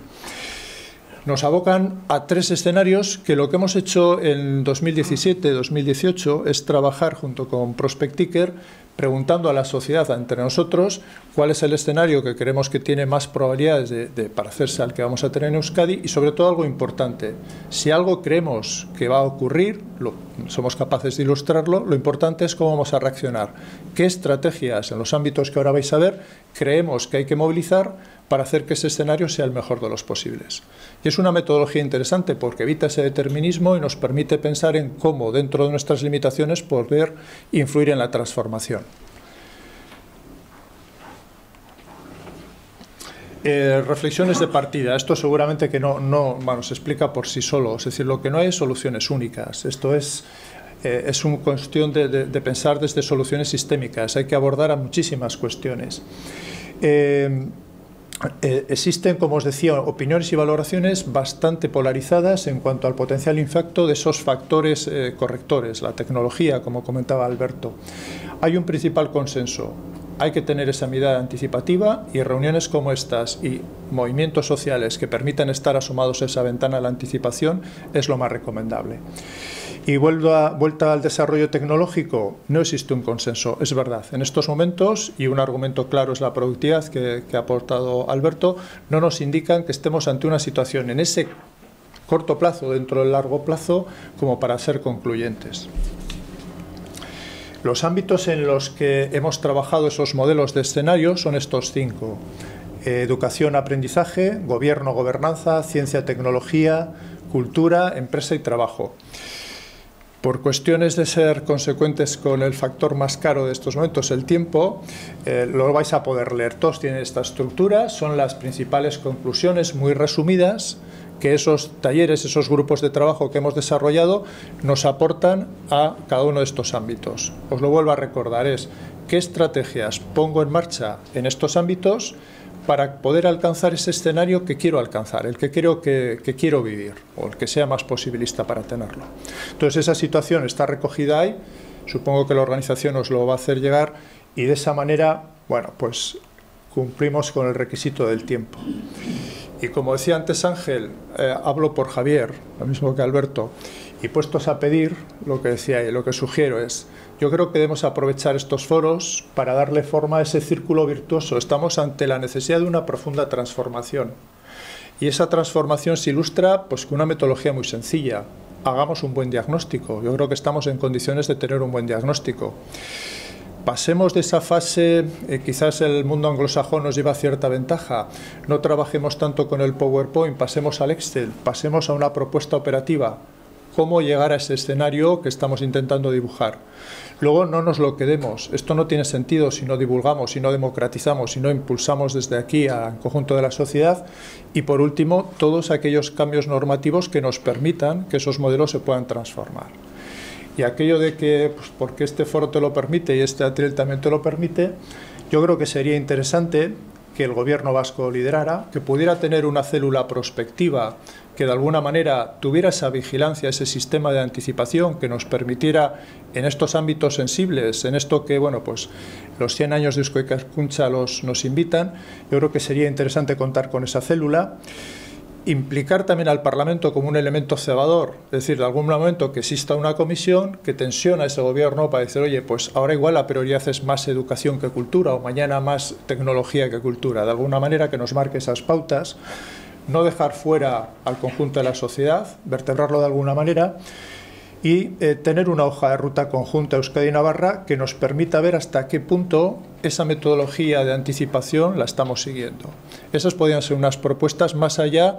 Nos abocan a tres escenarios que lo que hemos hecho en dos mil diecisiete dos mil dieciocho es trabajar junto con Prospectiker preguntando a la sociedad entre nosotros cuál es el escenario que creemos que tiene más probabilidades de, de parecerse al que vamos a tener en Euskadi y sobre todo algo importante, si algo creemos que va a ocurrir, lo, somos capaces de ilustrarlo, lo importante es cómo vamos a reaccionar, qué estrategias en los ámbitos que ahora vais a ver creemos que hay que movilizar para hacer que ese escenario sea el mejor de los posibles. Y es una metodología interesante porque evita ese determinismo y nos permite pensar en cómo dentro de nuestras limitaciones poder influir en la transformación. Eh, reflexiones de partida. Esto seguramente que no, no bueno, se explica por sí solo. Es decir, lo que no hay es soluciones únicas. Esto es, eh, es una cuestión de, de, de pensar desde soluciones sistémicas. Hay que abordar a muchísimas cuestiones. Eh, Eh, existen, como os decía, opiniones y valoraciones bastante polarizadas en cuanto al potencial impacto de esos factores eh, correctores, la tecnología, como comentaba Alberto. Hay un principal consenso, hay que tener esa mirada anticipativa y reuniones como estas y movimientos sociales que permitan estar asomados a esa ventana de la anticipación es lo más recomendable. Y vuelta, vuelta al desarrollo tecnológico, no existe un consenso, es verdad. En estos momentos, y un argumento claro es la productividad que, que ha aportado Alberto, no nos indican que estemos ante una situación en ese corto plazo, dentro del largo plazo, como para ser concluyentes. Los ámbitos en los que hemos trabajado esos modelos de escenario son estos cinco. Eh, educación, aprendizaje, gobierno, gobernanza, ciencia, tecnología, cultura, empresa y trabajo. Por cuestiones de ser consecuentes con el factor más caro de estos momentos, el tiempo, eh, lo vais a poder leer. Todos tienen esta estructura, son las principales conclusiones muy resumidas que esos talleres, esos grupos de trabajo que hemos desarrollado nos aportan a cada uno de estos ámbitos. Os lo vuelvo a recordar, es qué estrategias pongo en marcha en estos ámbitos para poder alcanzar ese escenario que quiero alcanzar, el que creo que, que quiero vivir, o el que sea más posibilista para tenerlo. Entonces esa situación está recogida ahí, supongo que la organización os lo va a hacer llegar, y de esa manera, bueno, pues cumplimos con el requisito del tiempo. Y como decía antes Ángel, eh, hablo por Javier, lo mismo que Alberto, y puestos a pedir, lo que decía y lo que sugiero es, yo creo que debemos aprovechar estos foros para darle forma a ese círculo virtuoso. Estamos ante la necesidad de una profunda transformación. Y esa transformación se ilustra pues, con una metodología muy sencilla. Hagamos un buen diagnóstico. Yo creo que estamos en condiciones de tener un buen diagnóstico. Pasemos de esa fase, eh, quizás el mundo anglosajón nos lleva a cierta ventaja, no trabajemos tanto con el PowerPoint, pasemos al Excel, pasemos a una propuesta operativa, cómo llegar a ese escenario que estamos intentando dibujar. Luego no nos lo quedemos, esto no tiene sentido si no divulgamos, si no democratizamos, si no impulsamos desde aquí al conjunto de la sociedad y por último todos aquellos cambios normativos que nos permitan que esos modelos se puedan transformar. Y aquello de que, pues, porque este foro te lo permite y este atril también te lo permite, yo creo que sería interesante que el gobierno vasco liderara, que pudiera tener una célula prospectiva, que de alguna manera tuviera esa vigilancia, ese sistema de anticipación que nos permitiera en estos ámbitos sensibles, en esto que, bueno, pues los cien años de Eusko Ikaskuntza los nos invitan, yo creo que sería interesante contar con esa célula. Implicar también al Parlamento como un elemento cebador, es decir, de algún momento que exista una comisión que tensiona a ese gobierno para decir, oye, pues ahora igual la prioridad es más educación que cultura o mañana más tecnología que cultura, de alguna manera que nos marque esas pautas, no dejar fuera al conjunto de la sociedad, vertebrarlo de alguna manera y eh, tener una hoja de ruta conjunta Euskadi y Navarra que nos permita ver hasta qué punto esa metodología de anticipación la estamos siguiendo. Esas podrían ser unas propuestas más allá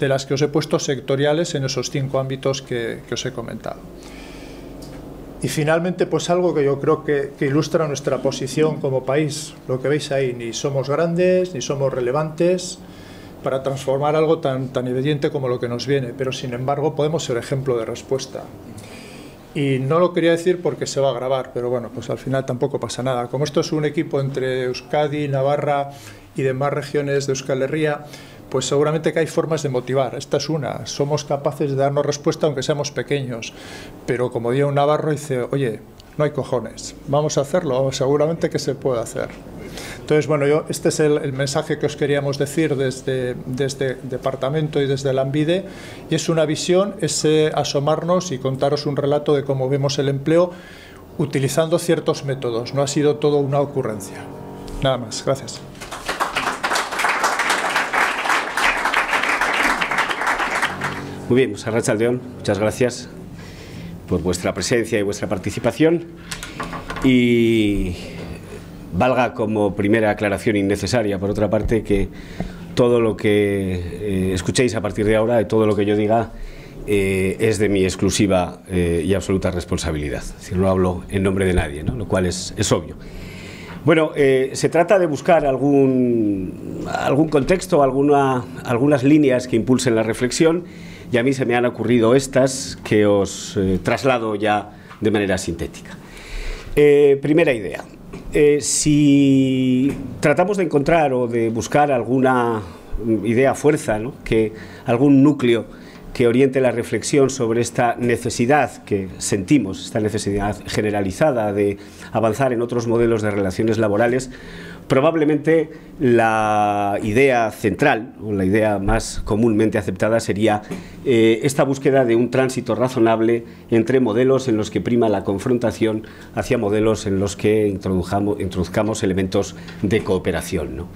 de las que os he puesto sectoriales en esos cinco ámbitos que, que os he comentado. Y finalmente, pues algo que yo creo que, que ilustra nuestra posición como país, lo que veis ahí, ni somos grandes, ni somos relevantes para transformar algo tan, tan evidente como lo que nos viene, pero sin embargo podemos ser ejemplo de respuesta. Y no lo quería decir porque se va a grabar, pero bueno, pues al final tampoco pasa nada. Como esto es un equipo entre Euskadi, Navarra y demás regiones de Euskal Herria, pues seguramente que hay formas de motivar. Esta es una. Somos capaces de darnos respuesta aunque seamos pequeños. Pero como diría un navarro, dice, oye, no hay cojones, vamos a hacerlo, seguramente que se puede hacer. Entonces, bueno, yo este es el, el mensaje que os queríamos decir desde, desde el departamento y desde el Lanbide, y es una visión, es eh, asomarnos y contaros un relato de cómo vemos el empleo utilizando ciertos métodos, no ha sido todo una ocurrencia. Nada más, gracias. Muy bien, Monsarra Chaldeón, muchas gracias por vuestra presencia y vuestra participación y valga como primera aclaración innecesaria, por otra parte, que todo lo que eh, escuchéis a partir de ahora y todo lo que yo diga eh, es de mi exclusiva eh, y absoluta responsabilidad. Es decir, no hablo en nombre de nadie, ¿no? Lo cual es, es obvio. Bueno, eh, se trata de buscar algún, algún contexto, alguna, algunas líneas que impulsen la reflexión y a mí se me han ocurrido estas que os eh, traslado ya de manera sintética. Eh, primera idea. Eh, si tratamos de encontrar o de buscar alguna idea fuerza, ¿no? que, algún núcleo que oriente la reflexión sobre esta necesidad que sentimos, esta necesidad generalizada de avanzar en otros modelos de relaciones laborales, probablemente la idea central o la idea más comúnmente aceptada sería eh, esta búsqueda de un tránsito razonable entre modelos en los que prima la confrontación hacia modelos en los que introduzcamos, introduzcamos elementos de cooperación, ¿no?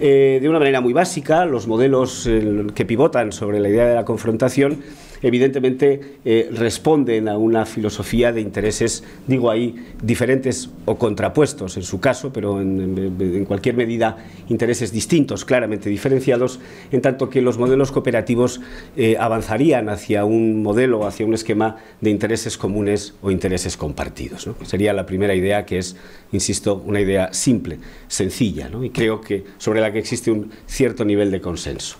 Eh, de una manera muy básica, los modelos eh, que pivotan sobre la idea de la confrontación evidentemente eh, responden a una filosofía de intereses, digo ahí, diferentes o contrapuestos en su caso, pero en, en, en cualquier medida intereses distintos, claramente diferenciados, en tanto que los modelos cooperativos eh, avanzarían hacia un modelo, hacia un esquema de intereses comunes o intereses compartidos, ¿no? Sería la primera idea que es, insisto, una idea simple, sencilla, ¿no? Y creo que sobre la que existe un cierto nivel de consenso.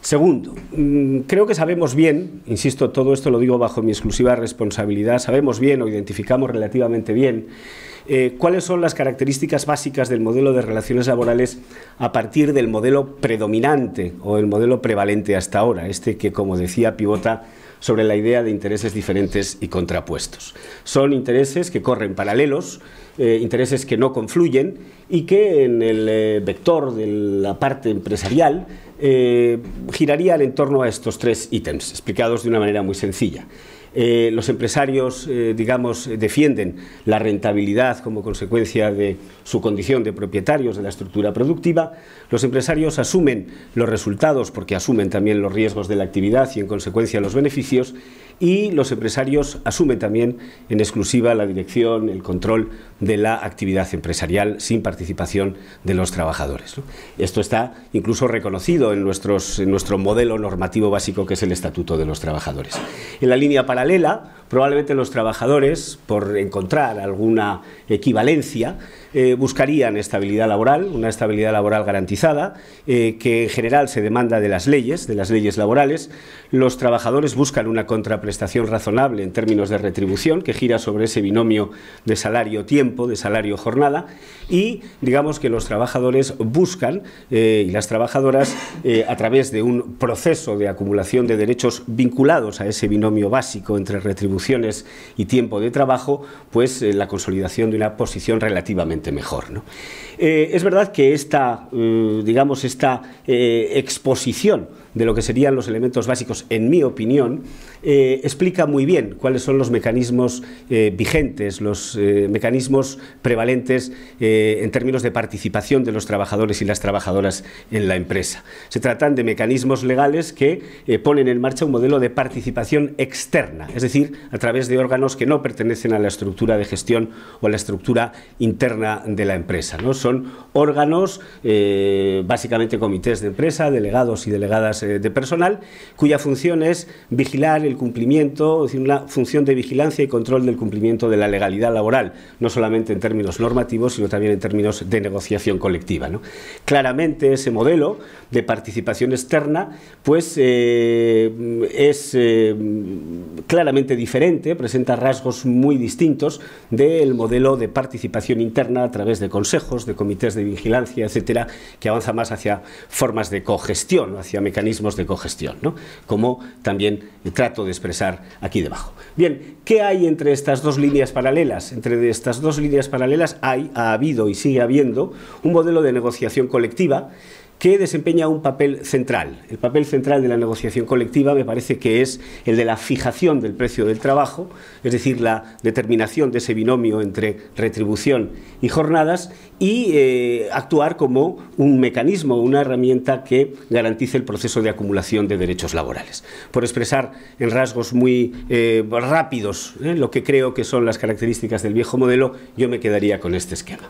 Segundo, creo que sabemos bien, insisto, todo esto lo digo bajo mi exclusiva responsabilidad, sabemos bien o identificamos relativamente bien eh, cuáles son las características básicas del modelo de relaciones laborales a partir del modelo predominante o el modelo prevalente hasta ahora, este que, como decía, pivota sobre la idea de intereses diferentes y contrapuestos. Son intereses que corren paralelos, eh, intereses que no confluyen y que en el eh, vector de la parte empresarial eh, girarían en torno a estos tres ítems, explicados de una manera muy sencilla. Eh, los empresarios, eh, digamos, defienden la rentabilidad como consecuencia de su condición de propietarios de la estructura productiva. Los empresarios asumen los resultados porque asumen también los riesgos de la actividad y en consecuencia los beneficios, y los empresarios asumen también en exclusiva la dirección, el control de la actividad empresarial sin participación de los trabajadores, ¿no? Esto está incluso reconocido en, nuestros, en nuestro modelo normativo básico, que es el Estatuto de los Trabajadores. En la línea paralela probablemente los trabajadores, por encontrar alguna equivalencia, eh, buscarían estabilidad laboral, una estabilidad laboral garantizada, eh, que en general se demanda de las leyes, de las leyes laborales. Los trabajadores buscan una contraprestación razonable en términos de retribución, que gira sobre ese binomio de salario-tiempo, de salario-jornada, y digamos que los trabajadores buscan, eh, y las trabajadoras, eh, a través de un proceso de acumulación de derechos vinculados a ese binomio básico entre retribuciones y tiempo de trabajo, pues eh, la consolidación de una posición relativamente mejor, ¿no? Eh, es verdad que esta, eh, digamos, esta eh, exposición de lo que serían los elementos básicos, en mi opinión, eh, explica muy bien cuáles son los mecanismos eh, vigentes, los eh, mecanismos prevalentes eh, en términos de participación de los trabajadores y las trabajadoras en la empresa. Se tratan de mecanismos legales que eh, ponen en marcha un modelo de participación externa, es decir, a través de órganos que no pertenecen a la estructura de gestión o a la estructura interna de la empresa, ¿no? Son órganos, eh, básicamente comités de empresa, delegados y delegadas de personal, cuya función es vigilar el cumplimiento, es decir, una función de vigilancia y control del cumplimiento de la legalidad laboral, no solamente en términos normativos, sino también en términos de negociación colectiva, ¿no? Claramente ese modelo de participación externa, pues eh, es eh, claramente diferente, presenta rasgos muy distintos del modelo de participación interna a través de consejos, de comités de vigilancia, etcétera, que avanza más hacia formas de cogestión, hacia mecanismos de cogestión, ¿no? Como también trato de expresar aquí debajo. Bien, ¿qué hay entre estas dos líneas paralelas? Entre estas dos líneas paralelas hay, ha habido y sigue habiendo un modelo de negociación colectiva que desempeña un papel central. El papel central de la negociación colectiva me parece que es el de la fijación del precio del trabajo, es decir, la determinación de ese binomio entre retribución y jornadas, y eh, actuar como un mecanismo, una herramienta que garantice el proceso de acumulación de derechos laborales. Por expresar en rasgos muy eh, rápidos eh, lo que creo que son las características del viejo modelo, yo me quedaría con este esquema.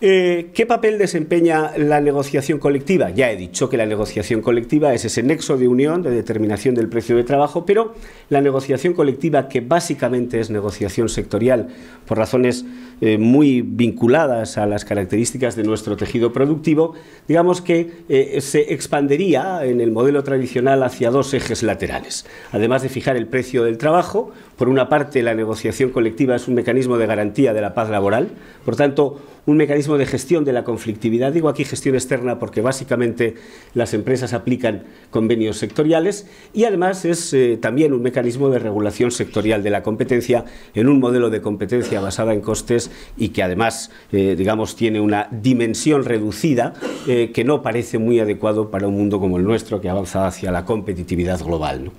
Eh, ¿Qué papel desempeña la negociación colectiva? Ya he dicho que la negociación colectiva es ese nexo de unión, de determinación del precio de trabajo, pero la negociación colectiva, que básicamente es negociación sectorial por razones eh, muy vinculadas a las características de nuestro tejido productivo, digamos que eh, se expandería en el modelo tradicional hacia dos ejes laterales. Además de fijar el precio del trabajo, por una parte la negociación colectiva es un mecanismo de garantía de la paz laboral, por tanto un mecanismo de gestión de la conflictividad. Digo aquí gestión externa porque básicamente las empresas aplican convenios sectoriales, y además es eh, también un mecanismo de regulación sectorial de la competencia en un modelo de competencia basada en costes y que además, eh, digamos, tiene una dimensión reducida eh, que no parece muy adecuado para un mundo como el nuestro que avanza hacia la competitividad global, ¿no?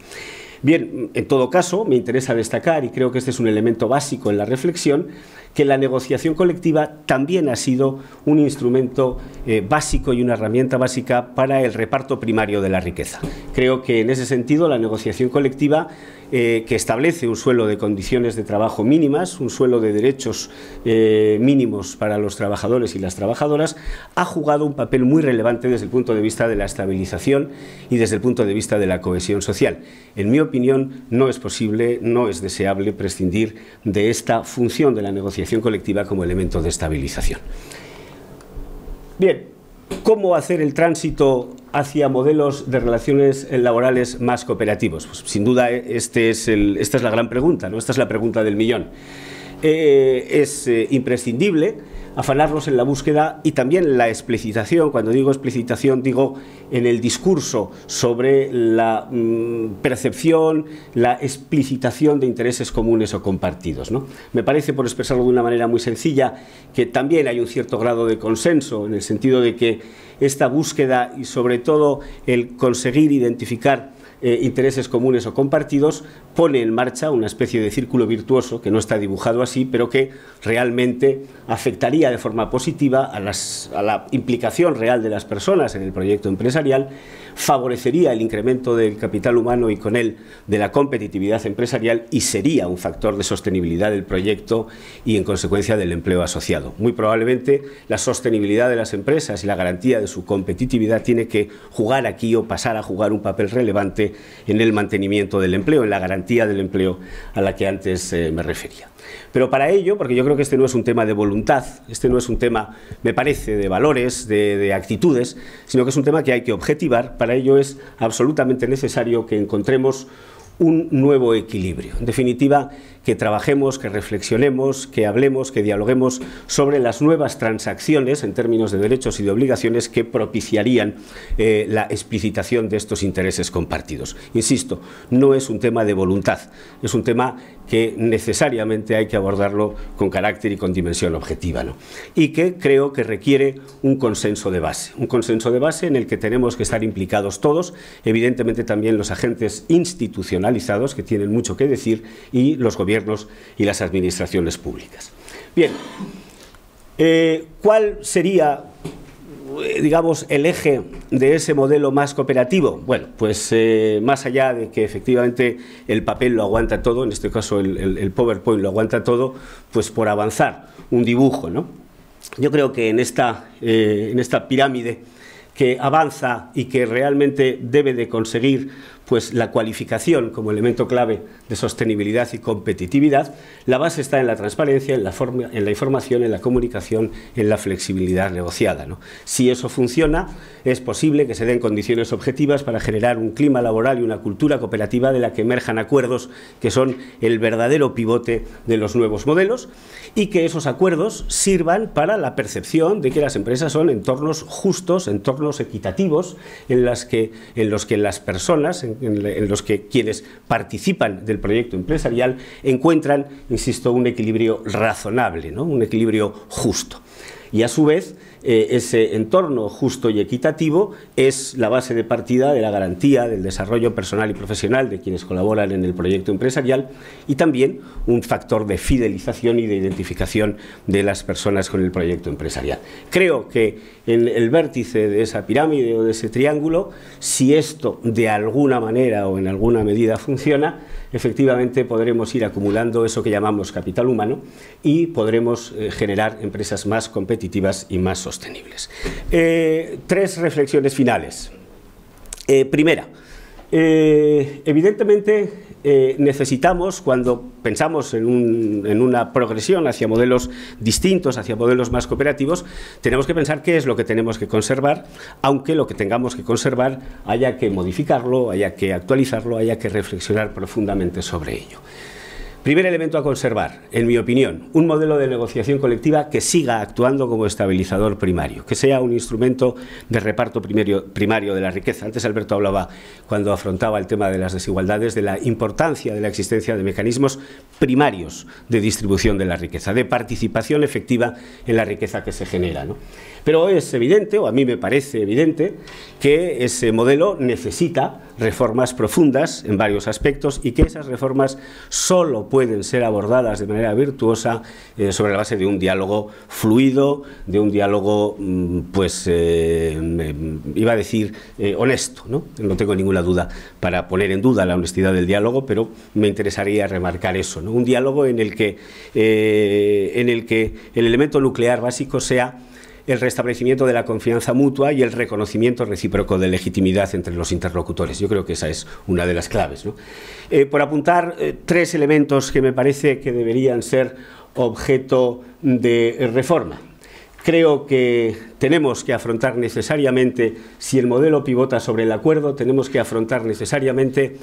Bien, en todo caso, me interesa destacar, y creo que este es un elemento básico en la reflexión, que la negociación colectiva también ha sido un instrumento eh, básico y una herramienta básica para el reparto primario de la riqueza. Creo que en ese sentido la negociación colectiva, eh, que establece un suelo de condiciones de trabajo mínimas, un suelo de derechos eh, mínimos para los trabajadores y las trabajadoras, ha jugado un papel muy relevante desde el punto de vista de la estabilización y desde el punto de vista de la cohesión social. En mi opinión, no es posible, no es deseable prescindir de esta función de la negociación colectiva como elemento de estabilización. Bien, ¿cómo hacer el tránsito hacia modelos de relaciones laborales más cooperativos? Pues, sin duda, este es el, esta es la gran pregunta, ¿no? Esta es la pregunta del millón. eh, es eh, imprescindible afanarnos en la búsqueda y también la explicitación. Cuando digo explicitación, digo en el discurso sobre la mm, percepción, la explicitación de intereses comunes o compartidos, ¿no? Me parece, por expresarlo de una manera muy sencilla, que también hay un cierto grado de consenso, en el sentido de que esta búsqueda y sobre todo el conseguir identificar Eh, intereses comunes o compartidos pone en marcha una especie de círculo virtuoso que no está dibujado así, pero que realmente afectaría de forma positiva a, las, a la implicación real de las personas en el proyecto empresarial, favorecería el incremento del capital humano y con él de la competitividad empresarial, y sería un factor de sostenibilidad del proyecto y en consecuencia del empleo asociado. Muy probablemente la sostenibilidad de las empresas y la garantía de su competitividad tiene que jugar aquí o pasar a jugar un papel relevante en el mantenimiento del empleo, en la garantía del empleo a la que antes eh, me refería. Pero para ello, porque yo creo que este no es un tema de voluntad, este no es un tema, me parece, de valores, de, de actitudes, sino que es un tema que hay que objetivar. Para ello es absolutamente necesario que encontremos un nuevo equilibrio. En definitiva, que trabajemos, que reflexionemos, que hablemos, que dialoguemos sobre las nuevas transacciones en términos de derechos y de obligaciones que propiciarían eh, la explicitación de estos intereses compartidos. Insisto, no es un tema de voluntad, es un tema que necesariamente hay que abordarlo con carácter y con dimensión objetiva, ¿no? Y que creo que requiere un consenso de base, un consenso de base en el que tenemos que estar implicados todos, evidentemente también los agentes institucionales, que tienen mucho que decir, y los gobiernos y las administraciones públicas. Bien, eh, ¿cuál sería, digamos, el eje de ese modelo más cooperativo? Bueno, pues eh, más allá de que efectivamente el papel lo aguanta todo, en este caso el, el, el PowerPoint lo aguanta todo, pues por avanzar un dibujo, ¿no? Yo creo que en esta, eh, en esta pirámide que avanza y que realmente debe de conseguir pues la cualificación como elemento clave de sostenibilidad y competitividad, la base está en la transparencia, en la, forma, en la información, en la comunicación, en la flexibilidad negociada, ¿no? Si eso funciona, es posible que se den condiciones objetivas para generar un clima laboral y una cultura cooperativa de la que emerjan acuerdos que son el verdadero pivote de los nuevos modelos, y que esos acuerdos sirvan para la percepción de que las empresas son entornos justos, entornos equitativos, en, las que, en los que las personas, en, en los que quienes participan del proyecto empresarial encuentran, insisto, un equilibrio razonable, ¿no? Un equilibrio justo. Y a su vez, eh, ese entorno justo y equitativo es la base de partida de la garantía del desarrollo personal y profesional de quienes colaboran en el proyecto empresarial, y también un factor de fidelización y de identificación de las personas con el proyecto empresarial. Creo que en el vértice de esa pirámide o de ese triángulo, si esto de alguna manera o en alguna medida funciona, efectivamente podremos ir acumulando eso que llamamos capital humano y podremos eh, generar empresas más competitivas y más sostenibles. Eh, tres reflexiones finales. Eh, primera, eh, evidentemente eh, necesitamos, cuando pensamos en, un, en una progresión hacia modelos distintos, hacia modelos más cooperativos, tenemos que pensar qué es lo que tenemos que conservar, aunque lo que tengamos que conservar haya que modificarlo, haya que actualizarlo, haya que reflexionar profundamente sobre ello. Primer elemento a conservar, en mi opinión, un modelo de negociación colectiva que siga actuando como estabilizador primario, que sea un instrumento de reparto primario, primario de la riqueza. Antes Alberto hablaba, cuando afrontaba el tema de las desigualdades, de la importancia de la existencia de mecanismos primarios de distribución de la riqueza, de participación efectiva en la riqueza que se genera, ¿no? Pero es evidente, o a mí me parece evidente, que ese modelo necesita reformas profundas en varios aspectos, y que esas reformas solo pueden ser abordadas de manera virtuosa eh, sobre la base de un diálogo fluido, de un diálogo, pues, eh, iba a decir, eh, honesto, ¿no? No tengo ninguna duda para poner en duda la honestidad del diálogo, pero me interesaría remarcar eso, ¿no? Un diálogo en el que, eh, en el que el elemento nuclear básico sea el restablecimiento de la confianza mutua y el reconocimiento recíproco de legitimidad entre los interlocutores. Yo creo que esa es una de las claves, ¿no? Eh, por apuntar eh, tres elementos que me parece que deberían ser objeto de reforma. Creo que tenemos que afrontar necesariamente, si el modelo pivota sobre el acuerdo, tenemos que afrontar necesariamente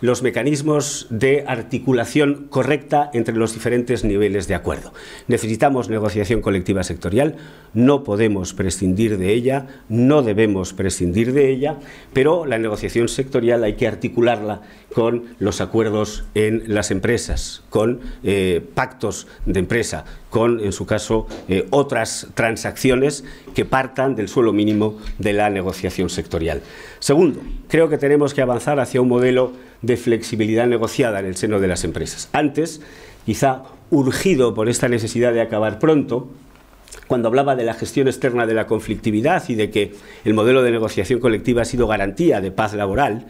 los mecanismos de articulación correcta entre los diferentes niveles de acuerdo. Necesitamos negociación colectiva sectorial, no podemos prescindir de ella, no debemos prescindir de ella, pero la negociación sectorial hay que articularla con los acuerdos en las empresas, con eh, pactos de empresa, con, en su caso, eh, otras transacciones que partan del suelo mínimo de la negociación sectorial. Segundo, creo que tenemos que avanzar hacia un modelo de flexibilidad negociada en el seno de las empresas. Antes, quizá urgido por esta necesidad de acabar pronto, cuando hablaba de la gestión externa de la conflictividad y de que el modelo de negociación colectiva ha sido garantía de paz laboral,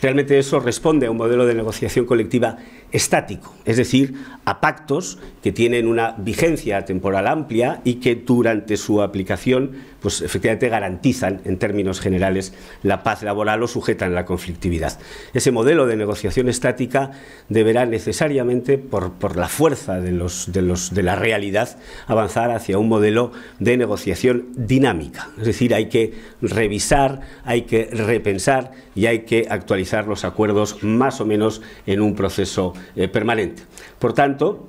realmente eso responde a un modelo de negociación colectiva estático, es decir, a pactos que tienen una vigencia temporal amplia y que durante su aplicación, pues efectivamente garantizan en términos generales la paz laboral o sujetan la conflictividad. Ese modelo de negociación estática deberá necesariamente, por, por la fuerza de, los, de, los, de la realidad, avanzar hacia un modelo de negociación dinámica, es decir, hay que revisar, hay que repensar y hay que actualizar los acuerdos más o menos en un proceso eh, permanente. Por tanto,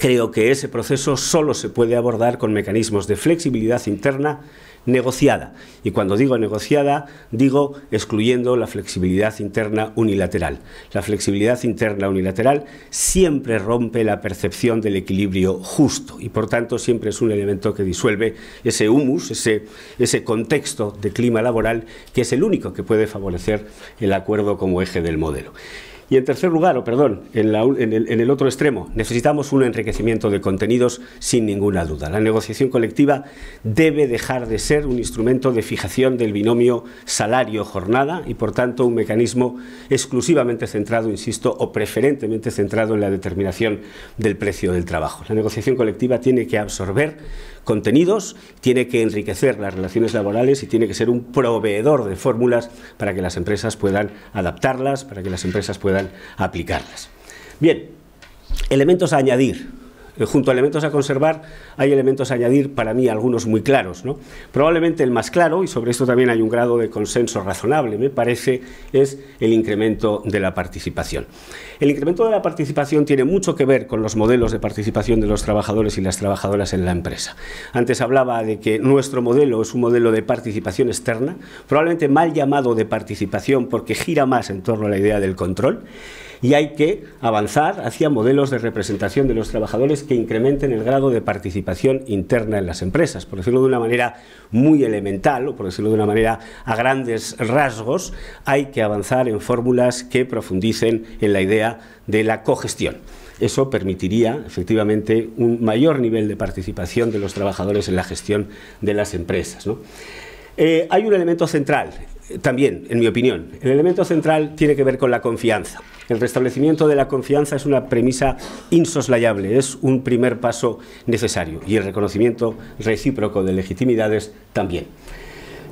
creo que ese proceso solo se puede abordar con mecanismos de flexibilidad interna negociada, y cuando digo negociada digo excluyendo la flexibilidad interna unilateral. La flexibilidad interna unilateral siempre rompe la percepción del equilibrio justo y por tanto siempre es un elemento que disuelve ese humus, ese, ese contexto de clima laboral que es el único que puede favorecer el acuerdo como eje del modelo. Y en tercer lugar, o perdón, en, la, en, el, en el otro extremo, necesitamos un enriquecimiento de contenidos sin ninguna duda. La negociación colectiva debe dejar de ser un instrumento de fijación del binomio salario-jornada y por tanto un mecanismo exclusivamente centrado, insisto, o preferentemente centrado en la determinación del precio del trabajo. La negociación colectiva tiene que absorber contenidos, tiene que enriquecer las relaciones laborales y tiene que ser un proveedor de fórmulas para que las empresas puedan adaptarlas, para que las empresas puedan aplicarlas. Bien, elementos a añadir. Junto a elementos a conservar, hay elementos a añadir, para mí algunos muy claros, ¿no? Probablemente el más claro, y sobre esto también hay un grado de consenso razonable, me parece, es el incremento de la participación. El incremento de la participación tiene mucho que ver con los modelos de participación de los trabajadores y las trabajadoras en la empresa. Antes hablaba de que nuestro modelo es un modelo de participación externa, probablemente mal llamado de participación porque gira más en torno a la idea del control, y hay que avanzar hacia modelos de representación de los trabajadores que incrementen el grado de participación interna en las empresas. Por decirlo de una manera muy elemental, o por decirlo de una manera a grandes rasgos, hay que avanzar en fórmulas que profundicen en la idea de la cogestión. Eso permitiría, efectivamente, un mayor nivel de participación de los trabajadores en la gestión de las empresas, ¿no? Eh, hay un elemento central, también, en mi opinión. El elemento central tiene que ver con la confianza. El restablecimiento de la confianza es una premisa insoslayable, es un primer paso necesario, y el reconocimiento recíproco de legitimidades también.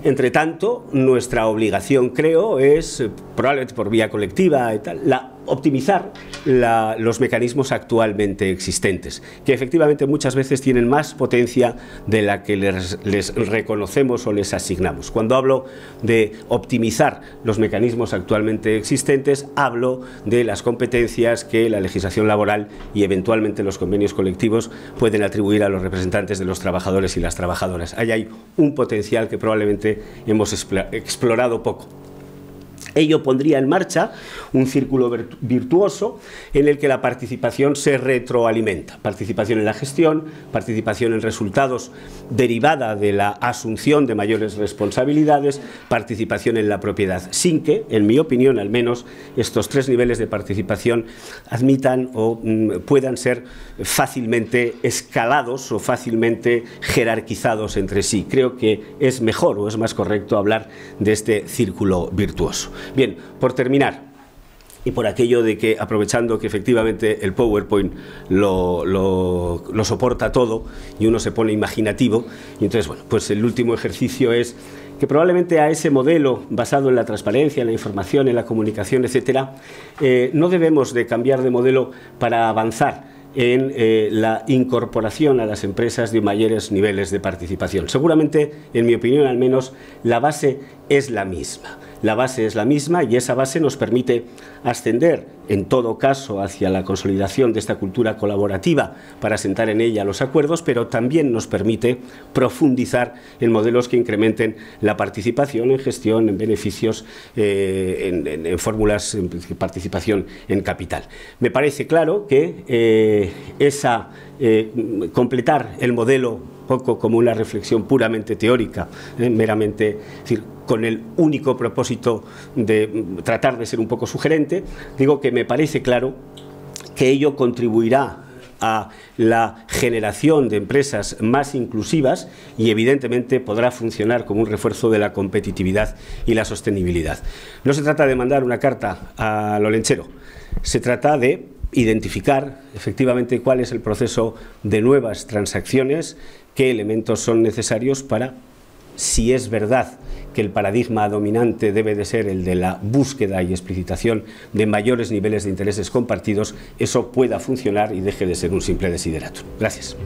Entre tanto, nuestra obligación, creo, es, probablemente por vía colectiva y tal, la optimizar la, los mecanismos actualmente existentes, que efectivamente muchas veces tienen más potencia de la que les, les reconocemos o les asignamos. Cuando hablo de optimizar los mecanismos actualmente existentes, hablo de las competencias que la legislación laboral y eventualmente los convenios colectivos pueden atribuir a los representantes de los trabajadores y las trabajadoras. Ahí hay un potencial que probablemente hemos explorado poco. Ello pondría en marcha un círculo virtuoso en el que la participación se retroalimenta. Participación en la gestión, participación en resultados derivada de la asunción de mayores responsabilidades, participación en la propiedad, sin que, en mi opinión al menos, estos tres niveles de participación admitan o mm, puedan ser fácilmente escalados o fácilmente jerarquizados entre sí. Creo que es mejor o es más correcto hablar de este círculo virtuoso. Bien, por terminar, y por aquello de que, aprovechando que efectivamente el PowerPoint lo, lo, lo soporta todo y uno se pone imaginativo, y entonces, bueno, pues el último ejercicio es que probablemente a ese modelo basado en la transparencia, en la información, en la comunicación, etcétera, eh, no debemos de cambiar de modelo para avanzar en eh, la incorporación a las empresas de mayores niveles de participación. Seguramente, en mi opinión al menos, la base es la misma. La base es la misma y esa base nos permite ascender, en todo caso, hacia la consolidación de esta cultura colaborativa para sentar en ella los acuerdos, pero también nos permite profundizar en modelos que incrementen la participación en gestión, en beneficios, eh, en, en, en fórmulas de participación en capital. Me parece claro que eh, esa, eh, completar el modelo poco como una reflexión puramente teórica, eh, meramente, es decir, con el único propósito de tratar de ser un poco sugerente, digo que me parece claro que ello contribuirá a la generación de empresas más inclusivas y evidentemente podrá funcionar como un refuerzo de la competitividad y la sostenibilidad. No se trata de mandar una carta al olenchero, se trata de identificar efectivamente cuál es el proceso de nuevas transacciones, qué elementos son necesarios para, si es verdad que el paradigma dominante debe de ser el de la búsqueda y explicitación de mayores niveles de intereses compartidos, eso pueda funcionar y deje de ser un simple desideratum. Gracias.